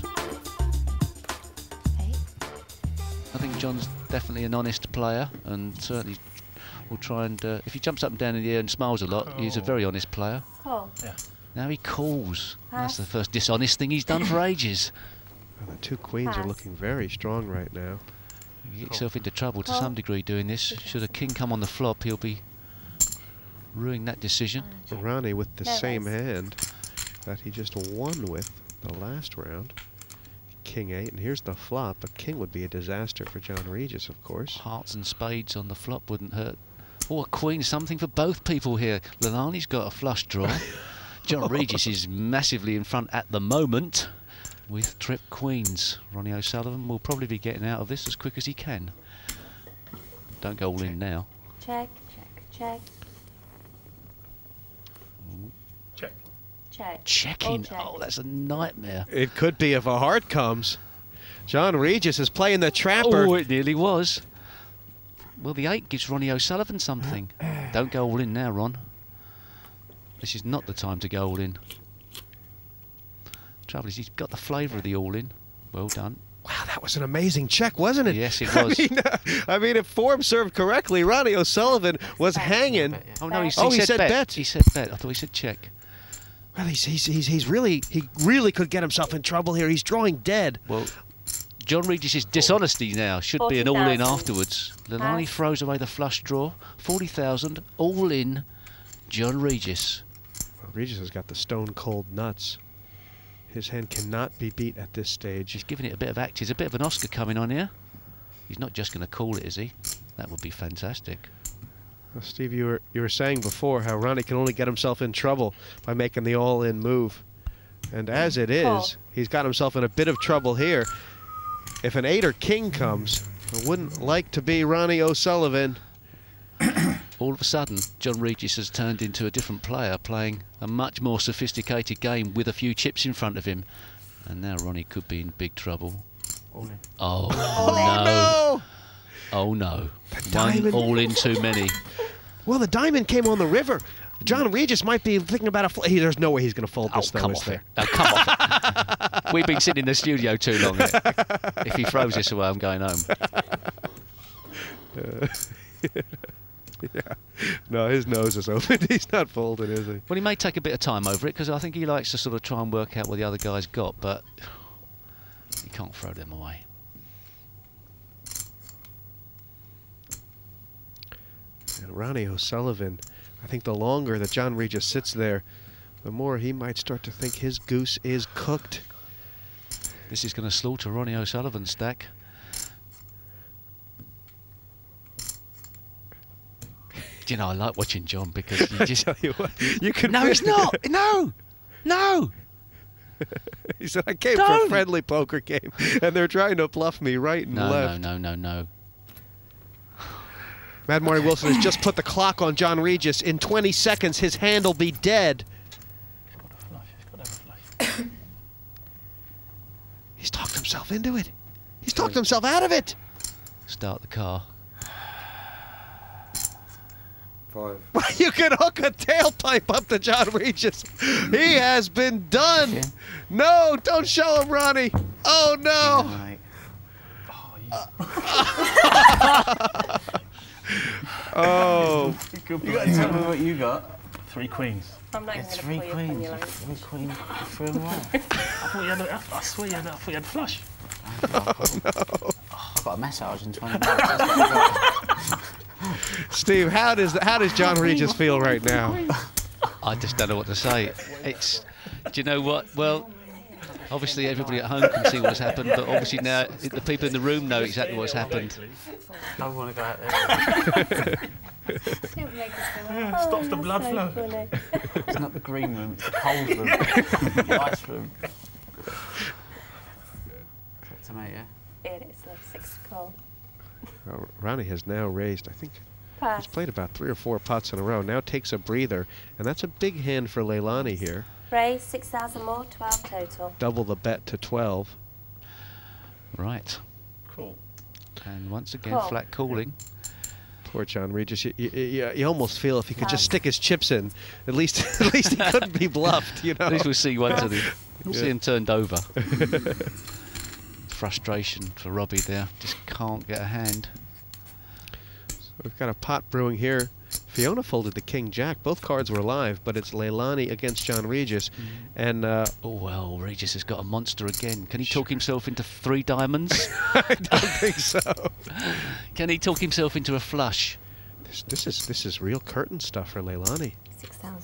I think John's definitely an honest player, and certainly will try and if he jumps up and down in the air and smiles a lot, he's a very honest player. Oh. Yeah. Now he calls. That's the first dishonest thing he's done for ages. Well, the two queens are looking very strong right now. You get yourself into trouble to some degree doing this. Should a king come on the flop, he'll be ruining that decision. Ronnie with the same hand that he just won with the last round. King 8, and here's the flop. A king would be a disaster for John Regis, of course. Hearts and spades on the flop wouldn't hurt. Oh, a queen, something for both people here. Leilani's got a flush draw. John Regis is massively in front at the moment with trip queens. Ronnie O'Sullivan will probably be getting out of this as quick as he can. Don't go all in now. Check, check, check. Ooh. Checking. Oh, that's a nightmare. It could be if a heart comes. John Regis is playing the trapper. Oh, it nearly was. Well, the 8 gives Ronnie O'Sullivan something. Don't go all in now, Ron. This is not the time to go all in. Trouble is, he's got the flavour of the all in. Well done. Wow, that was an amazing check, wasn't it? Yes, it was. I mean, if form served correctly, Ronnie O'Sullivan was hanging. Bet, yeah. Oh, no, he said bet. He said bet. I thought he said check. Well, he really could get himself in trouble here. He's drawing dead. Well, John Regis's dishonesty now should be an all-in afterwards. Leilani throws away the flush draw. 40,000 all-in. John Regis. Well, Regis has got the stone-cold nuts. His hand cannot be beat at this stage. He's giving it a bit of act. He's a bit of an Oscar coming on here. He's not just going to call it, is he? That would be fantastic. Well, Steve, you were saying before how Ronnie can only get himself in trouble by making the all-in move. And as it is, he's got himself in a bit of trouble here. If an 8 or king comes, I wouldn't like to be Ronnie O'Sullivan. All of a sudden, John Regis has turned into a different player, playing a much more sophisticated game with a few chips in front of him. And now Ronnie could be in big trouble. Oh, no. Oh, no. One all-in too many. Well, the diamond came on the river. John Regis might be thinking about a fold. There's no way he's going to fold this. Come off it. We've been sitting in the studio too long. If he throws this away, I'm going home. Yeah. No, his nose is open. He's not folding, is he? Well, he may take a bit of time over it because I think he likes to sort of try and work out what the other guy's got, but he can't throw them away. And Ronnie O'Sullivan, I think the longer that John Regis sits there, the more he might start to think his goose is cooked. This is going to slaughter Ronnie O'Sullivan's stack. You know, I like watching John because you just... Tell you what, you could no, he's not! No! No! He said, I came for a friendly poker game, and they're trying to bluff me right and left. No. Mad Morning Wilson has just put the clock on John Regis. In 20 seconds, his hand will be dead. He's got a flush. He's talked himself into it. He's talked himself out of it. Start the car. 5. You can hook a tailpipe up to John Regis. He has been done. Yeah. No, don't show him, Ronnie. Oh, no. Yeah, Oh. You got to tell me what you got. 3 queens. I'm not even going to pull your formula. 3 queens. I swear you had a flush. Oh, no. I got a massage in 20 minutes. Steve, how does John Regis feel right now? I just don't know what to say. It's, do you know what? Well, obviously everybody at home can see what's happened, but obviously now the people in the room know exactly what's happened. I want to go out there. Don't make us go out. Oh, stops the blood flow. Funny. It's not the green room, it's the cold room. The ice room. Correct to me, yeah? It is like 6 o'clock. Well, Ronnie has now raised, I think, he's played about 3 or 4 pots in a row. Now takes a breather, and that's a big hand for Leilani here. Raise 6,000 more, 12 total. Double the bet to 12. Right. Cool. And once again, cool. Flat calling. Poor John Regis. You almost feel if he could just stick his chips in, at least he couldn't be bluffed. You know. At least we'll see one to the, we'll see him turned over. Frustration for Robbie there. Just can't get a hand. So we've got a pot brewing here. Fiona folded the King Jack. Both cards were live, but it's Leilani against John Regis. And oh well, Regis has got a monster again. Can he talk himself into 3 diamonds? I don't think so. Can he talk himself into a flush? This is real curtain stuff for Leilani.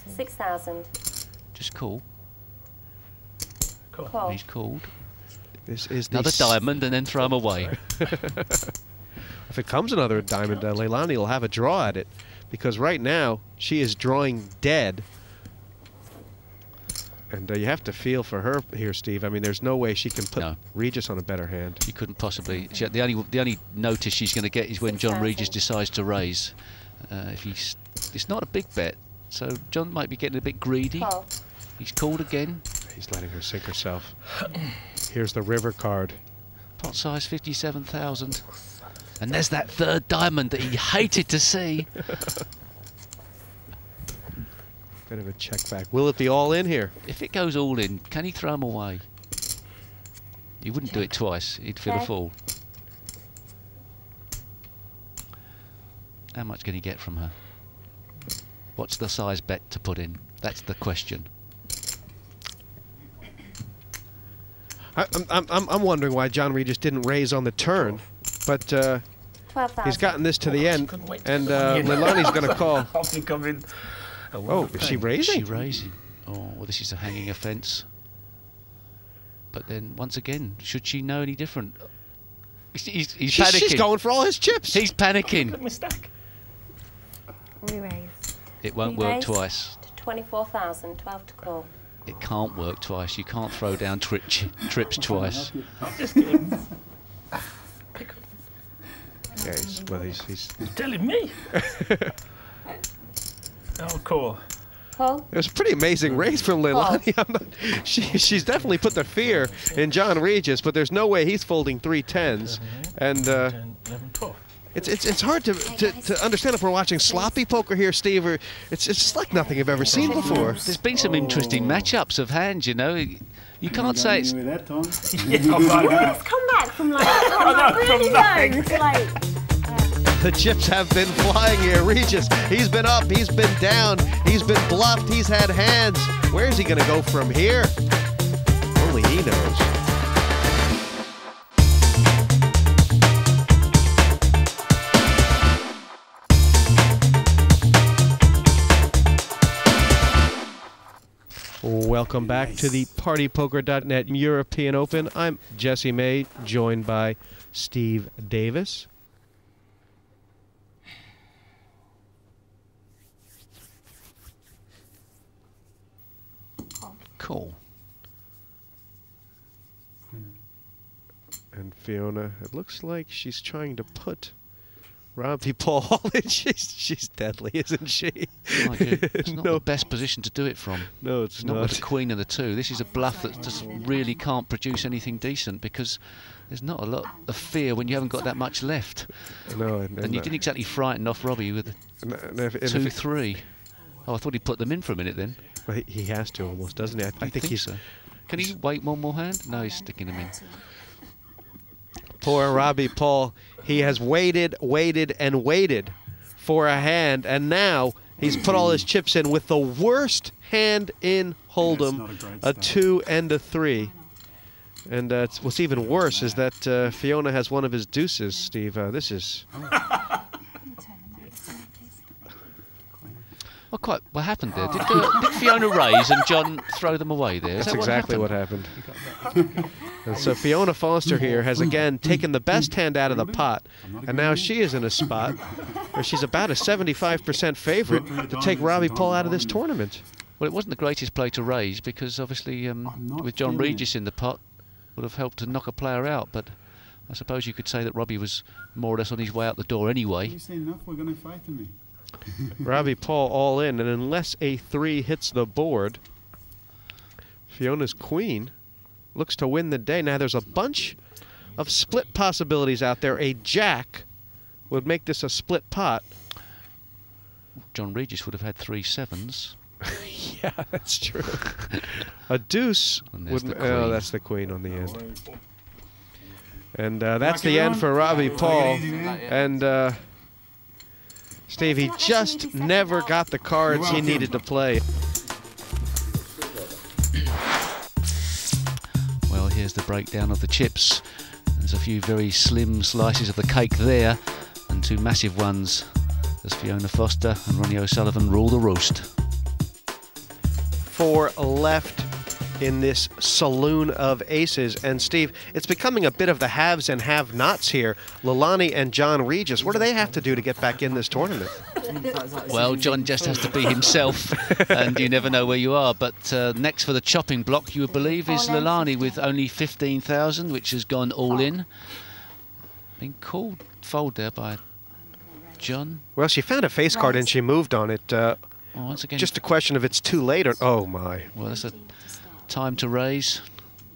6,000. 6,000. Just call. Cool. Cool. He's called. This is another diamond and then throw him away. If it comes another diamond, Leilani will have a draw at it, because right now she is drawing dead. And you have to feel for her here, Steve. I mean, there's no way she can put Regis on a better hand. She couldn't possibly. She, the only notice she's going to get is when John Regis decides to raise. If he's, it's not a big bet, so John might be getting a bit greedy. Oh. He's called again. He's letting her sink herself. Here's the river card. Pot size 57,000. And there's that third diamond that he hated to see. Bit of a check back. Will it be all in here? If it goes all in, can he throw him away? He wouldn't do it twice. He'd feel a fool. How much can he get from her? What's the size bet to put in? That's the question. I'm wondering why John Regis didn't raise on the turn, but he's gotten this to the end, and Leilani's going to call. Oh, is she raising? Is she raising? Oh, well, this is a hanging offence. But then, once again, should she know any different? He's panicking. She's going for all his chips. He's panicking. Good mistake. Re-raise. It won't work twice. To 24,000, 12 to call. It can't work twice. You can't throw down trips twice. I'm just kidding. Yeah, he's telling me. Oh, cool. Paul? It was a pretty amazing race from Leilani. I'm not, she's definitely put the fear in John Regis, but there's no way he's folding 3 tens. And 10, 11, 12. It's hard to understand if we're watching sloppy poker here, Steve. Or it's just like nothing I've ever seen before. There's been some interesting matchups of hands, you know. You can't say it's. That, Tom. It's come back from like, the chips have been flying here. Regis, he's been up, he's been down, he's been bluffed, he's had hands. Where is he going to go from here? Only he knows. Welcome back to the PartyPoker.net European Open. I'm Jesse May, joined by Steve Davis. Cool. And Fiona, it looks like she's trying to put Robbie Paul, she's deadly, isn't she? Oh, it's not the best position to do it from. No, it's not. Not with the queen and the 2. This is a bluff that just really can't produce anything decent, because there's not a lot of fear when you haven't got that much left. No, and you didn't exactly frighten off Robbie with 2-3. Oh, I thought he put them in for a minute then. Well, he has to almost, doesn't he? I think he's. So. Can he wait one more hand? No, he's sticking them in. Poor Robbie Paul. He has waited, waited, and waited for a hand, and now he's put all his chips in with the worst hand in Hold'em, a 2 and a 3. And what's even worse is that Fiona has one of his deuces, Steve. This is Well, quite. What happened there? Did Fiona raise and John throw them away there? That's exactly what happened. And so Fiona Foster here has again taken the best hand out of the pot, and now she is in a spot where she's about a 75% favorite to take Robbie Paul out of this tournament. Well, it wasn't the greatest play to raise because obviously with John Regis in the pot would have helped to knock a player out, but I suppose you could say that Robbie was more or less on his way out the door anyway. You say enough, we're going to fight to me. Robbie Paul all in, and unless a three hits the board, Fiona's queen looks to win the day. Now there's a bunch of split possibilities out there. A jack would make this a split pot. John Regis would have had 3 sevens. Yeah, that's true. A deuce would, oh, that's the queen on the end. And that's the end for Robbie Paul. And Steve, he just never got the cards he needed to play. Well, here's the breakdown of the chips. There's a few very slim slices of the cake there, and 2 massive ones as Fiona Foster and Ronnie O'Sullivan rule the roost. 4 left in this saloon of aces. And Steve, it's becoming a bit of the haves and have-nots here. Leilani and John Regis, what do they have to do to get back in this tournament? Well, John just has to be himself, and you never know where you are. But next for the chopping block, you would believe, is Leilani with only 15,000, which has gone all in. Been called fold there by John. Well, she found a face card and she moved on it. Well, once again, just a question of it's too late or... Oh, my. Well, that's a... Time to raise,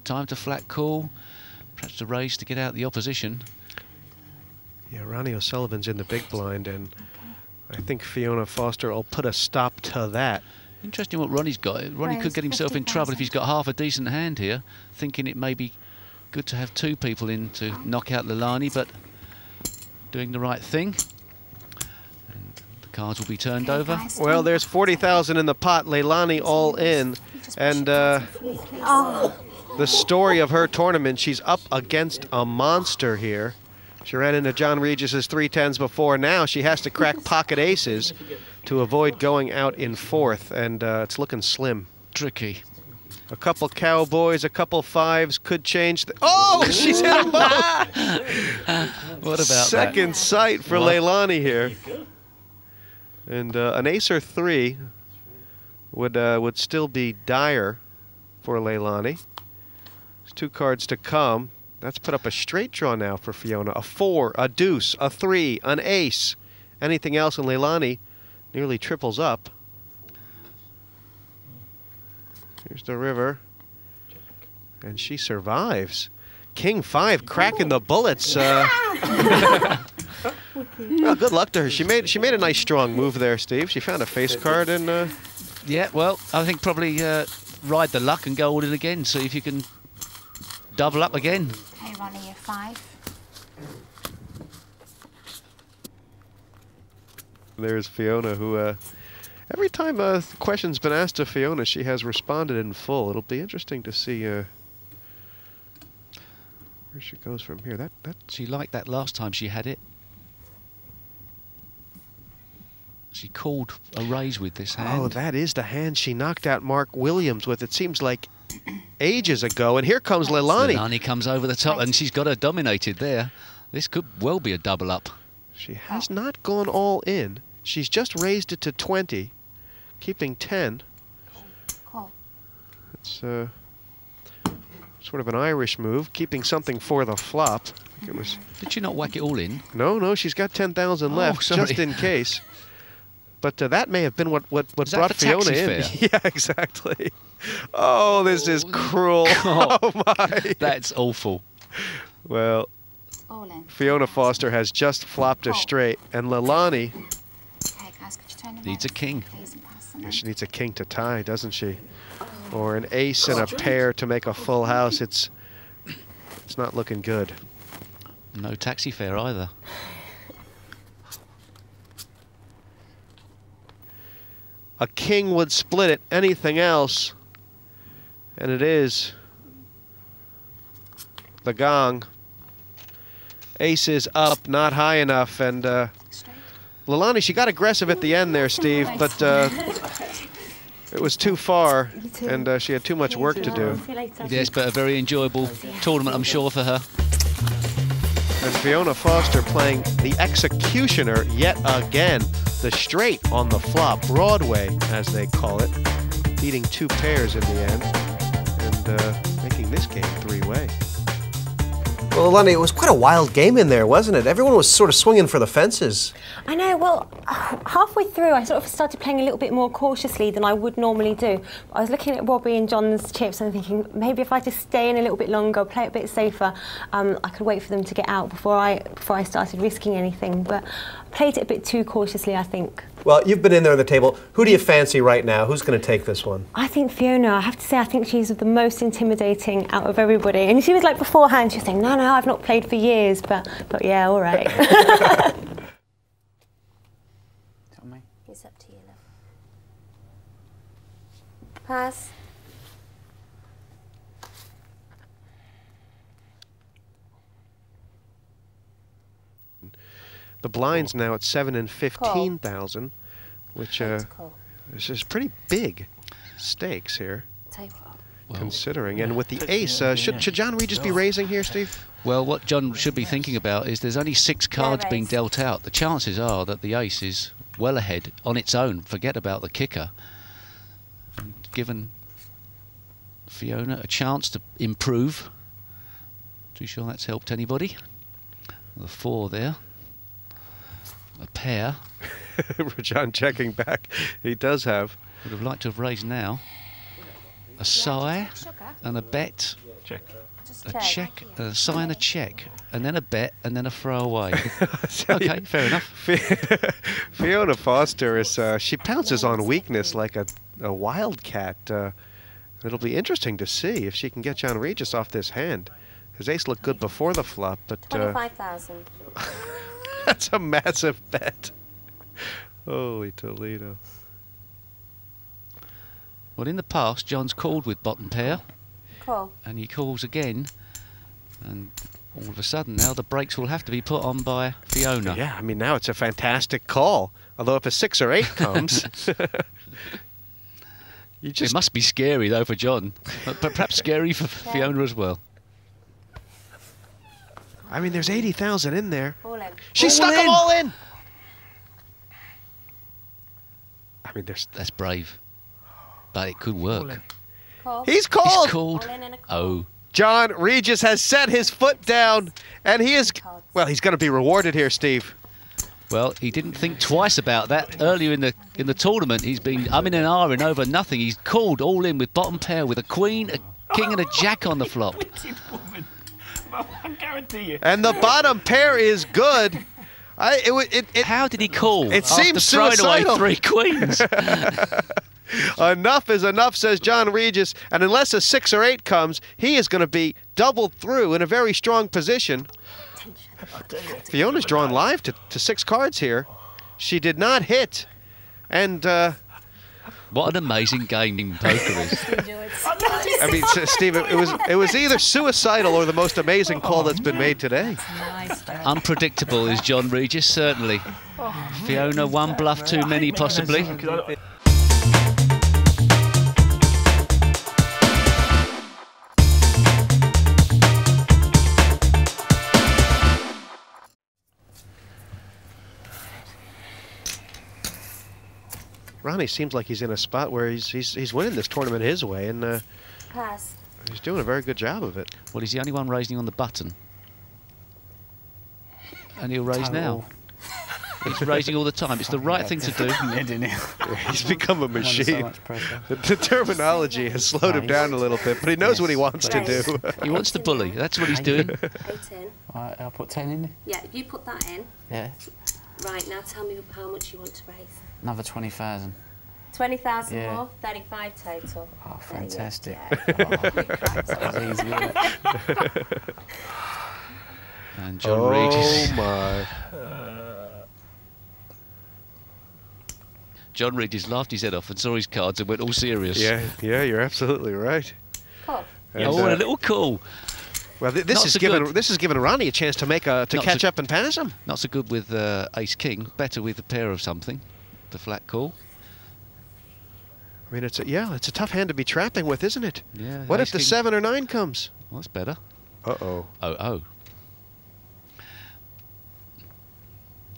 time to flat call, perhaps to raise to get out the opposition. Yeah, Ronnie O'Sullivan's in the big blind, and I think Fiona Foster will put a stop to that. Interesting what Ronnie's got. Ronnie could get himself in trouble if he's got half a decent hand here, thinking it may be good to have 2 people in to knock out Leilani, but doing the right thing. And the cards will be turned over. Well, there's 40,000 in the pot, Leilani all in. And the story of her tournament, she's up against a monster here. She ran into John Regis's 3-10s before. Now she has to crack pocket aces to avoid going out in 4th, and it's looking slim. Tricky. A couple cowboys, a couple 5s could change. Oh, she's hit them both! What about second that? Sight for Leilani here. And an ace or 3 would still be dire for Leilani. There's 2 cards to come. That's put up a straight draw now for Fiona. A 4, a deuce, a 3, an ace. Anything else and Leilani nearly triples up. Here's the river. And she survives. King 5 cracking the bullets. Well, good luck to her. She made a nice strong move there, Steve. She found a face card and... Yeah, well, I think probably ride the luck and go all in again, see if you can double up again. Hey, Ronnie, you're 5. There's Fiona, who every time a question's been asked to Fiona, she has responded in full. It'll be interesting to see where she goes from here. She liked that last time she had it. She called a raise with this hand. Oh, that is the hand she knocked out Mark Williams with. It seems like ages ago. And here comes Leilani. Leilani comes over the top, and she's got her dominated there. This could well be a double up. She has not gone all in. She's just raised it to 20, keeping 10. Call. It's sort of an Irish move, keeping something for the flop. I think it was. Did she not whack it all in? No, she's got 10,000 left, just in case. But that may have been what brought Fiona in. Fair? Yeah, exactly. Oh, this is cruel. God. Oh, my. That's awful. Well, Fiona Foster has just flopped a straight, and Leilani needs a king. Yeah, she needs a king to tie, doesn't she? Or an ace and a pair to make a full house. It's not looking good. No taxi fare either. A king would split it, anything else, and it is the gong. Ace is up, not high enough, and Leilani, she got aggressive at the end there, Steve, but it was too far, and she had too much work to do. Yes, but a very enjoyable tournament, I'm sure, for her. And Fiona Foster playing the executioner yet again. The straight on the flop, Broadway, as they call it. Beating two pairs in the end and making this game three-way. Well, Leilani, it was quite a wild game in there, wasn't it? Everyone was sort of swinging for the fences. I know. Well, halfway through, I sort of started playing a little bit more cautiously than I would normally do. I was looking at Robbie and John's chips and thinking, maybe if I just stay in a little bit longer, play a bit safer, I could wait for them to get out before I started risking anything. But I played it a bit too cautiously, I think. Well, you've been in there on the table. Who do you fancy right now? Who's going to take this one? I think Fiona. I have to say, I think she's the most intimidating out of everybody. And she was like beforehand, she was saying, no, I've not played for years, but yeah, all right. Tell me. It's up to you now. Pass. The blinds now at 7 and 15,000, which is pretty big stakes here, considering. And with the ace, should John Regis be raising here, Steve? Well, what John should be thinking about is there's only 6 cards being dealt out. The chances are that the ace is well ahead on its own. Forget about the kicker. And given Fiona a chance to improve. Too sure that's helped anybody. The 4 there. A pair. Rajan checking back. He does have. Would have liked to have raised now. A side and a bet. Check. A check, a side and a check, and then a bet, and then a throwaway. Okay, fair enough. Fiona Foster is. She pounces on weakness like a wildcat. It'll be interesting to see if she can get John Regis off this hand. His ace looked good before the flop, but. 25,000. That's a massive bet. Holy Toledo. Well, in the past, John's called with bottom pair. Call. And he calls again. And all of a sudden now the brakes will have to be put on by Fiona. Yeah, I mean, now it's a fantastic call. Although if a 6 or 8 comes... you just... It must be scary, though, for John. But perhaps scary for Fiona as well. I mean, there's 80,000 in there. She stuck them all in. I mean, there's that's brave, but it could work. Call. He's called. He's called. Oh, John Regis has set his foot down, and he is. Well, he's going to be rewarded here, Steve. Well, he didn't think twice about that earlier in the tournament. He's been umming and ahhing over nothing. He's called all in with bottom pair with a queen, a king, and a jack on the flop. I guarantee you. And the bottom pair is good. How did he call? It seems suicidal. Throwing away 3 queens. Enough is enough, says John Regis. And unless a 6 or 8 comes, he is going to be doubled through in a very strong position. Fiona's drawn live to 6 cards here. She did not hit. And... what an amazing game in poker is. I mean, Steve, it was either suicidal or the most amazing call that's been made today. Unpredictable is John Regis, certainly. Fiona, one bluff too many, possibly. Ronnie seems like he's in a spot where he's winning this tournament his way, and he's doing a very good job of it. Well, he's the only one raising on the button, and he'll raise now. He's raising all the time. It's the right thing to do. He's become a machine. The terminology has slowed him down a little bit, but he knows what he wants to do. He wants to bully. That's what he's doing. Right, I'll put 10 in. Yeah, if you put that in. Yeah. Right, now tell me how much you want to raise. Another 20,000. 20,000 more, 35 total. Oh, fantastic. And John Regis. Oh, my. John Regis laughed his head off and saw his cards and went all serious. Yeah, you're absolutely right. Cool. And, oh, what a little cool. Well, this has given Ronnie a chance to make a catch up and pass him. Not so good with ace king. Better with a pair of something. The flat call. I mean, it's a tough hand to be trapping with, isn't it? Yeah. What if the 7 or 9 comes? Well, that's better. Uh oh. Oh oh.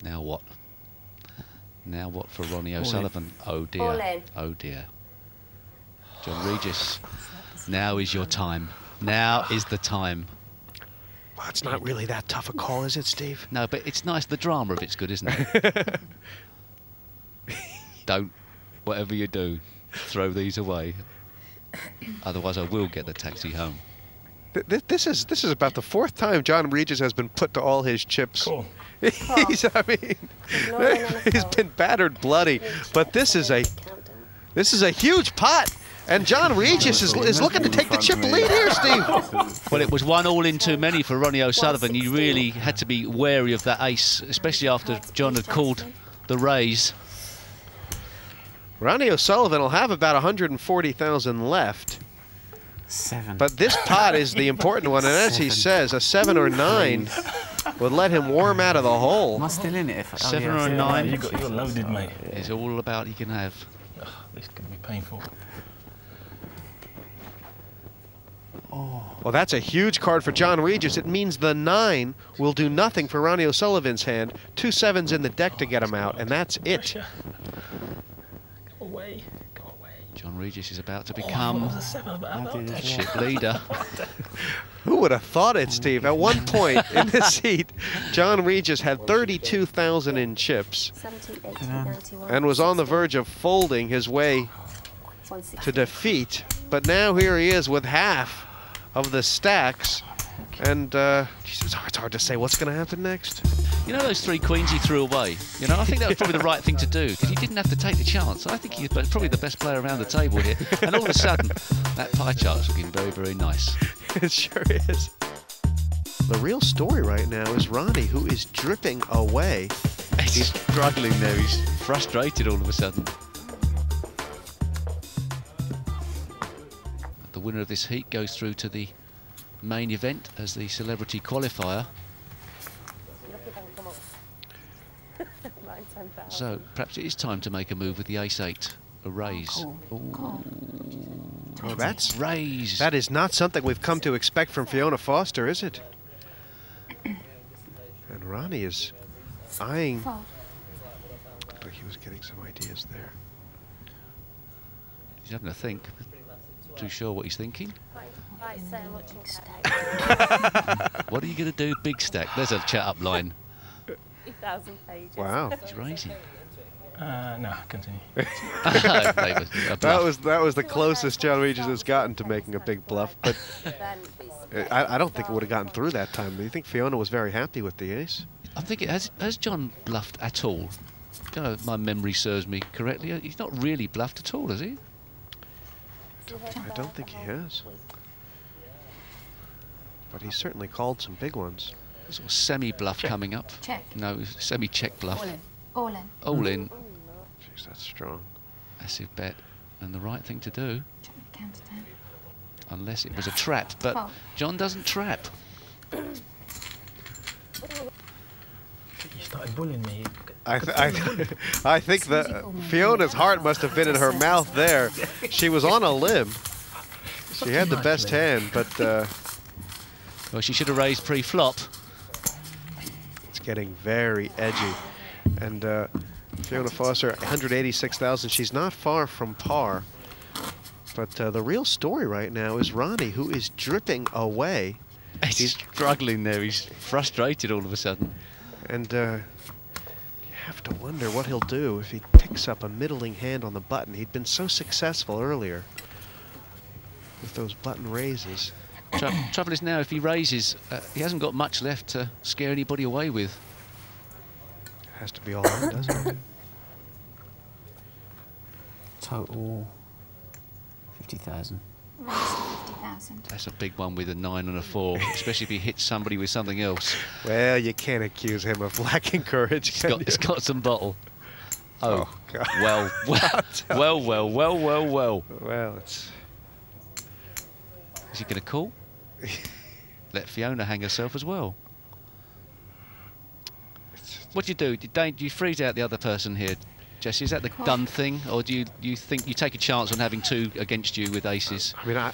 Now what? Now what for Ronnie O'Sullivan? Oh dear. Oh dear. John Regis. Now is your time. Now is the time. Well, it's not really that tough a call, is it, Steve? No, but it's nice. The drama of it's good, isn't it? Don't, whatever you do, throw these away. Otherwise, I will get the taxi home. This is about the 4th time John Regis has been put to all his chips. Cool. He's been battered bloody, but this is a huge pot. And John Regis is looking to take the chip lead here, Steve. Well, it was 1 all-in too many for Ronnie O'Sullivan. You really had to be wary of that ace, especially after John had called the raise. Ronnie O'Sullivan will have about 140,000 left. 7. But this pot is the important one, and as he says, a 7 or 9 would let him warm out of the hole. Am I still in it? If I, 7 or 9. You got loaded, mate. It's all about you can have. Oh, this is going to be painful. Well, that's a huge card for John Regis. It means the 9 will do nothing for Ronnie O'Sullivan's hand. 2 7s in the deck to get him out, and that's it. Go away. Go away. John Regis is about to become the chip leader. Who would have thought it, Steve? At one point in this heat, John Regis had 32,000 in chips and was on the verge of folding his way to defeat. But now here he is with half of the stacks, and it's hard to say what's going to happen next. You know those 3 queens he threw away? You know, I think that was probably the right thing to do, because he didn't have to take the chance. I think he's probably the best player around the table here, and all of a sudden, that pie chart's looking very, very nice. It sure is. The real story right now is Ronnie, who is dripping away. He's struggling there. He's frustrated all of a sudden. The winner of this heat goes through to the main event as the celebrity qualifier. So perhaps it is time to make a move with the ace-8, a raise. Oh, that's raise. That is not something we've come to expect from Fiona Foster, is it? And Ronnie is eyeing. But he was getting some ideas there. He's having to think. Too sure what he's thinking. What are you going to do, big stack? There's a chat up line. Wow. He's raising. No, continue. that was the closest John Regis has gotten to making a big bluff, but I don't think it would have gotten through that time. Do you think Fiona was very happy with the ace? I think it has John bluffed at all? You know, if my memory serves me correctly, he's not really bluffed at all, is he? I don't think he has. But he's certainly called some big ones. Sort of semi-bluff coming up. Check. No, semi-check bluff. All in. All in. All in. Jeez, that's strong. Massive bet. And the right thing to do. Unless it was a trap. But John doesn't trap. You started bullying me. I think that Fiona's heart must have been in her mouth there. She was on a limb. She had the best hand, but... Well, she should have raised pre-flop. It's getting very edgy. And Fiona Foster, 186,000. She's not far from par. But the real story right now is Ronnie, who is dripping away. He's struggling there. He's frustrated all of a sudden. And... I have to wonder what he'll do if he picks up a middling hand on the button. He'd been so successful earlier with those button raises. Trouble is now, if he raises, he hasn't got much left to scare anybody away with. Has to be all in, doesn't it? Total 50,000. That's a big one with a 9 and a 4, especially if he hits somebody with something else. Well, you can't accuse him of lacking courage. It's got some bottle. Oh, God. Well, it's... Is he going to call? let Fiona hang herself as well. What do you do? Do you freeze out the other person here, Jesse? Is that the done thing, or do you think you take a chance on having two against you with aces? I mean, I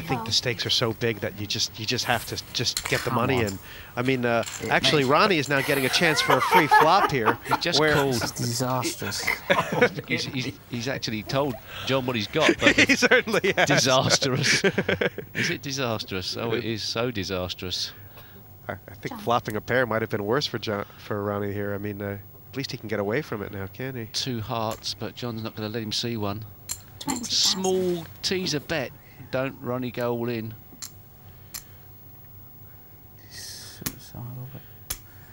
think the stakes are so big that you just have to just get the money in. I mean, actually, Ronnie is now getting a chance for a free flop here. He's just called disastrous. he's actually told John what he's got. But he certainly has. Disastrous. Is it disastrous? Oh, it is so disastrous. I think flopping a pair might have been worse for Ronnie here. I mean, at least he can get away from it now, can he? Two hearts, but John's not going to let him see one. Small teaser bet. Don't Ronnie go all in.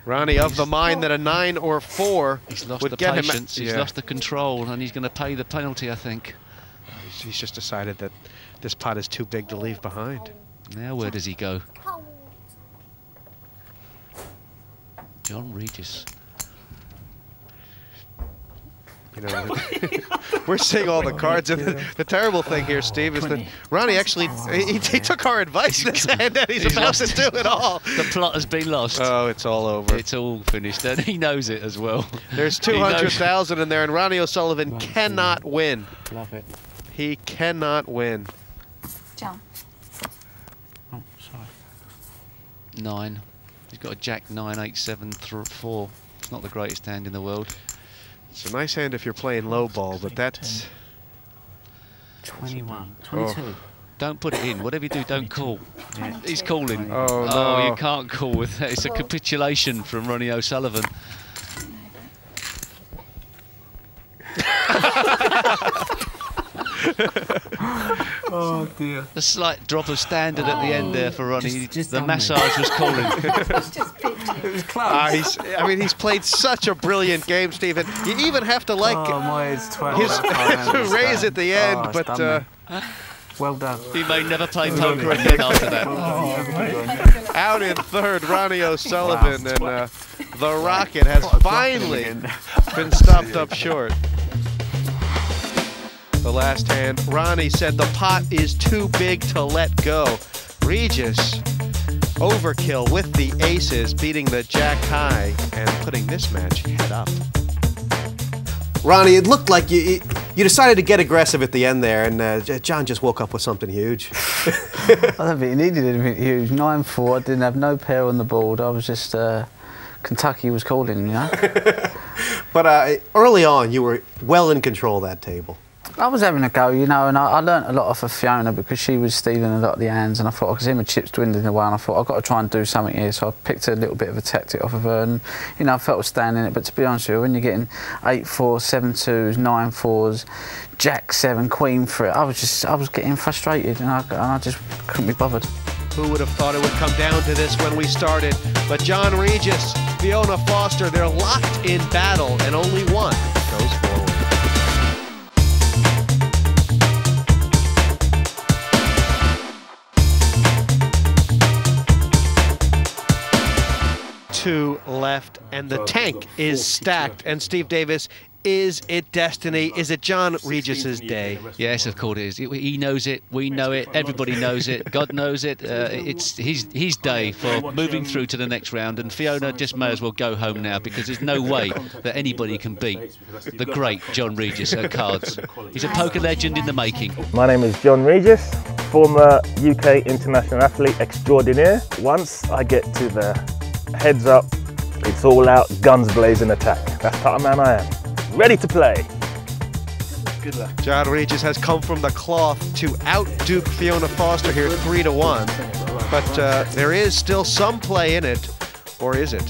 Ronnie of the mind that a 9 or 4 would get him. He's lost the patience. He's lost the control, and he's going to pay the penalty, I think. He's just decided that this pot is too big to leave behind. Now where does he go? John Regis. You know, we're seeing all the cards, and the terrible thing here, Steve, is that Ronnie actually he took our advice and that he's about to do it all. The plot has been lost. Oh, it's all over. It's all finished, and he knows it as well. There's 200,000 in there, and Ronnie O'Sullivan cannot win. Love it. He cannot win. John. Oh, sorry. 9. He's got a jack 9, 8, 7, 4. It's not the greatest hand in the world. It's a nice hand if you're playing low ball, but that's 21, 22. Oh. Don't put it in. Whatever you do, don't call. Yeah. He's calling. Oh, no. Oh, you can't call with that. It's a capitulation from Ronnie O'Sullivan. Oh dear. The slight drop of standard at the end there for Ronnie. Just the massage was calling. It was close. I mean, he's played such a brilliant game, Stephen. You even have to like his raise at the end, but well done. He may never play poker again after that. Oh, out in third, Ronnie O'Sullivan, and the Rocket has finally been stopped up short. The last hand, Ronnie said the pot is too big to let go. Regis, overkill with the aces, beating the jack high and putting this match head up. Ronnie, it looked like you decided to get aggressive at the end there, and John just woke up with something huge. I don't think he needed anything huge. 9-4, I didn't have no pair on the board. I was just, Kentucky was calling, you know? But early on, you were well in control of that table. I was having a go, you know, and I learnt a lot off of Fiona because she was stealing a lot of the hands, and I thought, because my chips dwindling away, and I thought, I've got to try and do something here, so I picked a little bit of a tactic off of her, and, you know, I felt standing it, but to be honest with you, when you're getting 8-4, 7-2s, 9-4s, jack 7, queen 3, I was getting frustrated, and I just couldn't be bothered. Who would have thought it would come down to this when we started? But John Regis, Fiona Foster, they're locked in battle, and only one goes forward. Two left, and the tank is stacked. And Steve Davis, is it destiny? Is it John Regis's day? Yes, of course it is. He knows it. We know it. Everybody knows it. God knows it. It's his day for moving through to the next round. And Fiona just may as well go home now, because there's no way that anybody can beat the great John Regis at cards. He's a poker legend in the making. My name is John Regis, former UK international athlete extraordinaire. Once I get to the heads up, it's all out, guns blazing attack. That's the type of man I am. Ready to play. Good luck. John Regis has come from the cloth to out-duke Fiona Foster here 3-1. But there is still some play in it, or is it?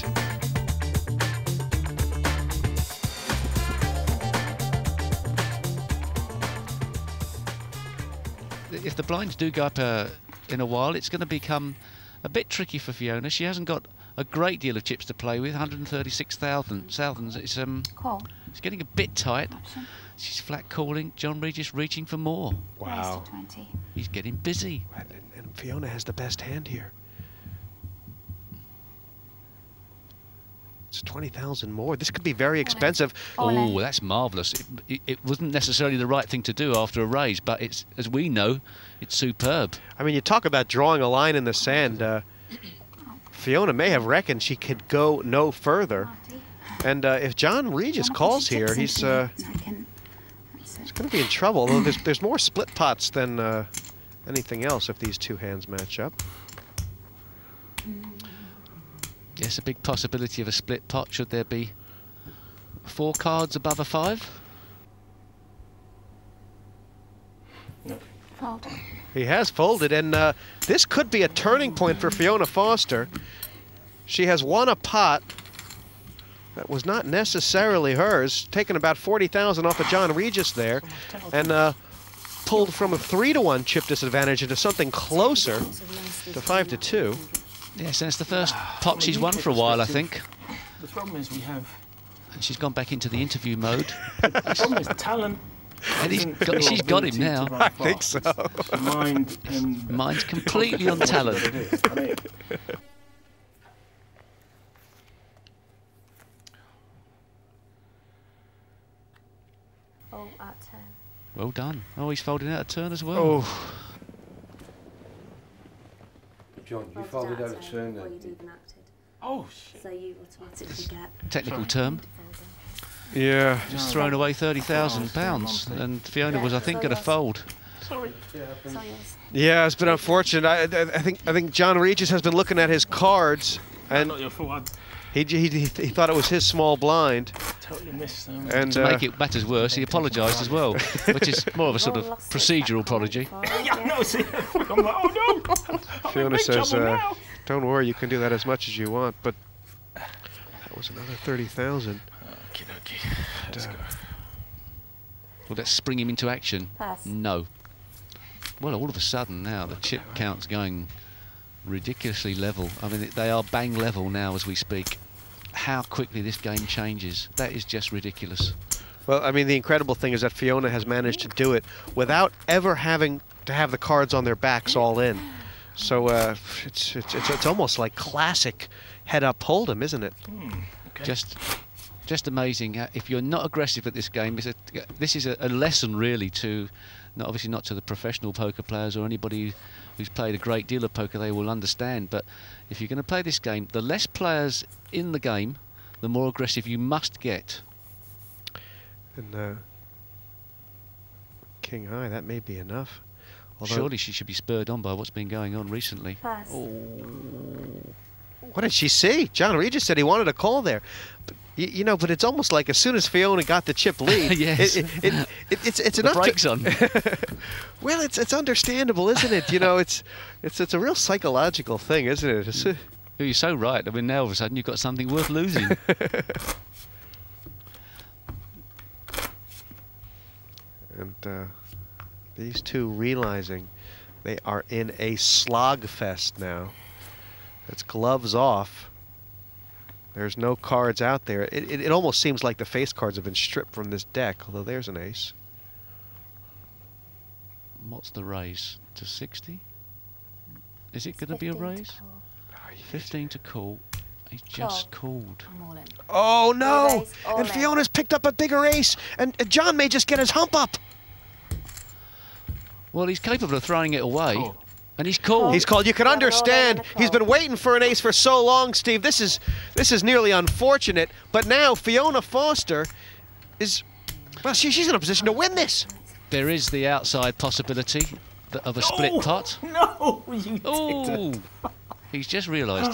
If the blinds do go up in a while, it's going to become a bit tricky for Fiona. She hasn't got a great deal of chips to play with, 136,000. It's getting a bit tight. She's flat calling. John Regis reaching for more. Wow. He's getting busy. And Fiona has the best hand here. It's 20,000 more. This could be very expensive. Oh, that's marvellous. It wasn't necessarily the right thing to do after a raise, but it's, as we know, it's superb. I mean, you talk about drawing a line in the sand. Fiona may have reckoned she could go no further. And if John Regis calls here, he's going to be in trouble. Although there's more split pots than anything else if these two hands match up. Yes, a big possibility of a split pot should there be 4 cards above a 5. Fold. He has folded, and this could be a turning point for Fiona Foster. She has won a pot that was not necessarily hers, taken about 40,000 off of John Regis there, and pulled from a 3-to-1 chip disadvantage into something closer to 5-2. Yes, and it's the first pot she's won for a while, I think. The problem is we have... And she's gone back into the interview mode. The problem is talent. And she's got him now. I think so. Mine's completely on talent. Oh, at 10. Well done. Oh, he's folding out a turn as well. Oh. John, you folded out a turn then. Oh, shit. So you automatically get... Technical term. Yeah. Just thrown away £30,000, and Fiona was, I think, going to fold. Sorry. Yeah, it's been unfortunate. I think John Regis has been looking at his cards, and he thought it was his small blind. Totally missed them. And to make it matters worse, he apologised as well, which is more of a sort of procedural apology. Yeah, no, see, I'm like, oh no. Fiona says, "Don't worry, you can do that as much as you want," but that was another 30,000. Okay. Let's go. Well, let's spring him into action. Pass. No. Well, all of a sudden now the chip count's going ridiculously level. I mean, they are bang level now as we speak. How quickly this game changes. That is just ridiculous. Well, I mean, the incredible thing is that Fiona has managed to do it without ever having to have the cards on their backs all in. So it's almost like classic head-up hold'em, isn't it? Okay. Just amazing. If you're not aggressive at this game, this is a lesson really to, obviously not to the professional poker players or anybody who's played a great deal of poker, they will understand. But if you're going to play this game, the less players in the game, the more aggressive you must get. And King High, that may be enough. Although surely she should be spurred on by what's been going on recently. Pass. Oh. What did she see? John Regis said he wanted a call there. But you know, but it's almost like as soon as Fiona got the chip lead, yes. it's enough. The brakes on. Well, it's understandable, isn't it? You know, it's a real psychological thing, isn't it? It's, you're so right. I mean, now all of a sudden you've got something worth losing. And these two realizing they are in a slog fest now. It's gloves off. There's no cards out there. It almost seems like the face cards have been stripped from this deck, although there's an ace. What's the raise? To 60? Is it going to be a raise? 15 to call. He's just called. I'm all in. Oh, no! And Fiona's picked up a bigger ace, and John may just get his hump up. Well, he's capable of throwing it away. Oh. And he's called. He's called. You can understand. He's been waiting for an ace for so long, Steve. This is nearly unfortunate. But now Fiona Foster is, well, she's in a position to win this. There is the outside possibility of a split pot. No, you didn't. He's just realised.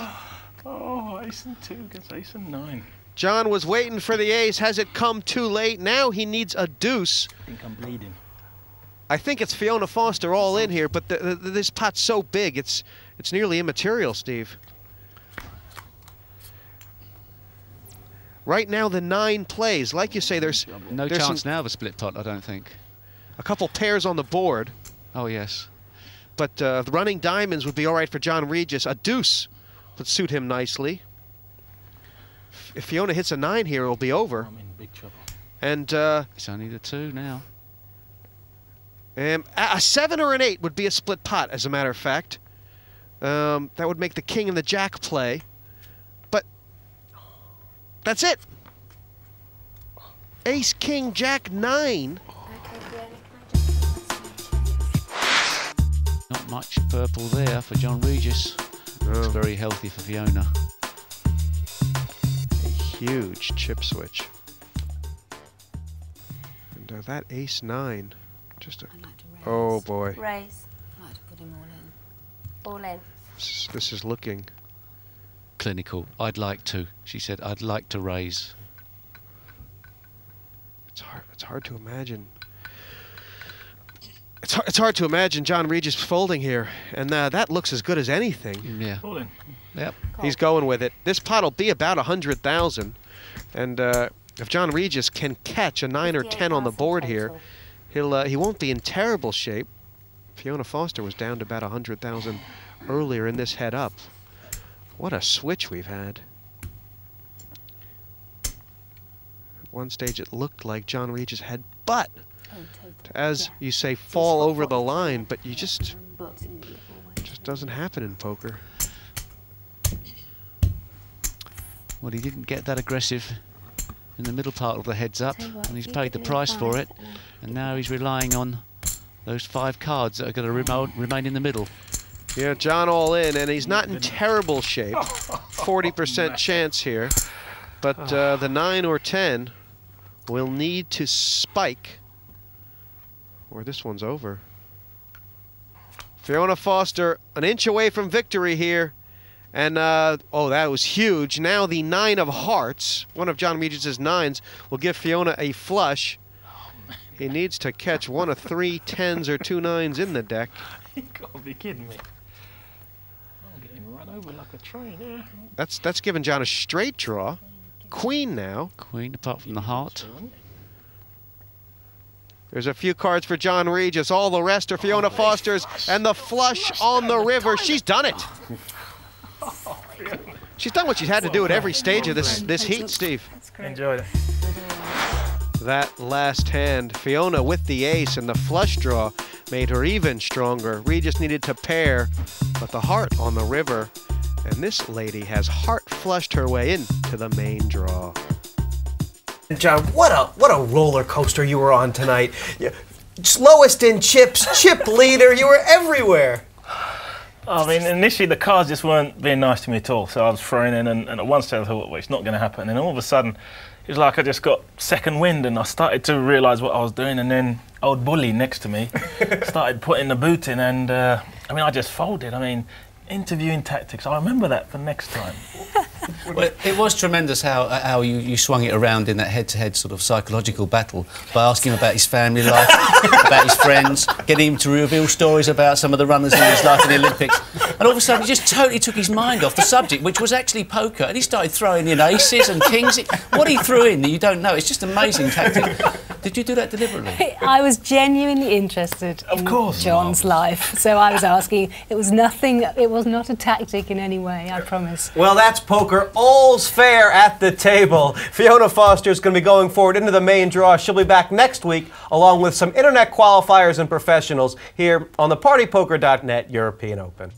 Oh, ace and 2 gets ace and 9. John was waiting for the ace. Has it come too late? Now he needs a deuce. I think I'm bleeding. I think it's Fiona Foster all in here, but this pot's so big, it's nearly immaterial, Steve. Right now, the 9 plays. Like you say, there's... No chance now of a split pot, I don't think. A couple pairs on the board. Oh, yes. But the running diamonds would be all right for John Regis. A deuce would suit him nicely. If Fiona hits a 9 here, it'll be over. I'm in big trouble. And... it's only the 2 now. A 7 or an 8 would be a split pot, as a matter of fact. That would make the king and the jack play. But that's it. Ace, king, jack, 9. Not much purple there for John Regis. It's very healthy for Fiona. A huge chip switch. And that ace nine, just a, oh boy. Raise. I like to put him all in. All in. This is looking clinical. I'd like to. She said, I'd like to raise. It's hard to imagine. It's hard to imagine John Regis folding here, and that looks as good as anything. Yeah. Folding. Yep. Cool. He's going with it. This pot'll be about 100,000, and if John Regis can catch a 9 or 10 on the board here, he won't be in terrible shape. Fiona Foster was down to about 100,000 earlier in this head up. What a switch we've had. At one stage it looked like John Regis had butt. As you say, fall over the line, but you just doesn't happen in poker. Well, he didn't get that aggressive in the middle part of the heads up, and he's paid the price for it, and now he's relying on those 5 cards that are going to remain in the middle. Yeah, John all in, and he's not in terrible shape. 40% chance here, but the 9 or 10 will need to spike, or this one's over. Fiona Foster, an inch away from victory here. And, oh, that was huge. Now the 9 of hearts, one of John Regis's 9s, will give Fiona a flush. Oh, he needs to catch 1 of 3 tens or 2 nines in the deck. You got to be kidding me. I'm getting run over like a train here. That's given John a straight draw. Queen now. Queen, apart from the heart. There's a few cards for John Regis. All the rest are Fiona Foster's. And the flush on the river. She's done it. She's done what she's had to do at every stage of this heat, Steve. Enjoyed it. That last hand, Fiona with the ace and the flush draw made her even stronger. Regis needed to pair, but the heart on the river. And this lady has heart flushed her way into the main draw. John, what a roller coaster you were on tonight. Lowest in chips, chip leader, you were everywhere. I mean, initially the cards just weren't being nice to me at all, so I was thrown in, and at one stage I thought, well, it's not going to happen, and then all of a sudden, it was like I just got second wind, and I started to realise what I was doing, and then old Bully next to me started putting the boot in, and I mean, I just folded. I mean, interviewing tactics, I remember that for next time. Well, it was tremendous how you swung it around in that head-to-head sort of psychological battle by asking him about his family life, about his friends, getting him to reveal stories about some of the runners in his life in the Olympics. And all of a sudden, he just totally took his mind off the subject, which was actually poker, and he started throwing in aces and kings. What he threw in, you don't know. It's just amazing tactic. Did you do that deliberately? I was genuinely interested in John's life, so I was asking. It was nothing. It was not a tactic in any way, I promise. Well, that's poker. All's fair at the table. Fiona Foster is going to be going forward into the main draw. She'll be back next week, along with some internet qualifiers and professionals here on the PartyPoker.net European Open.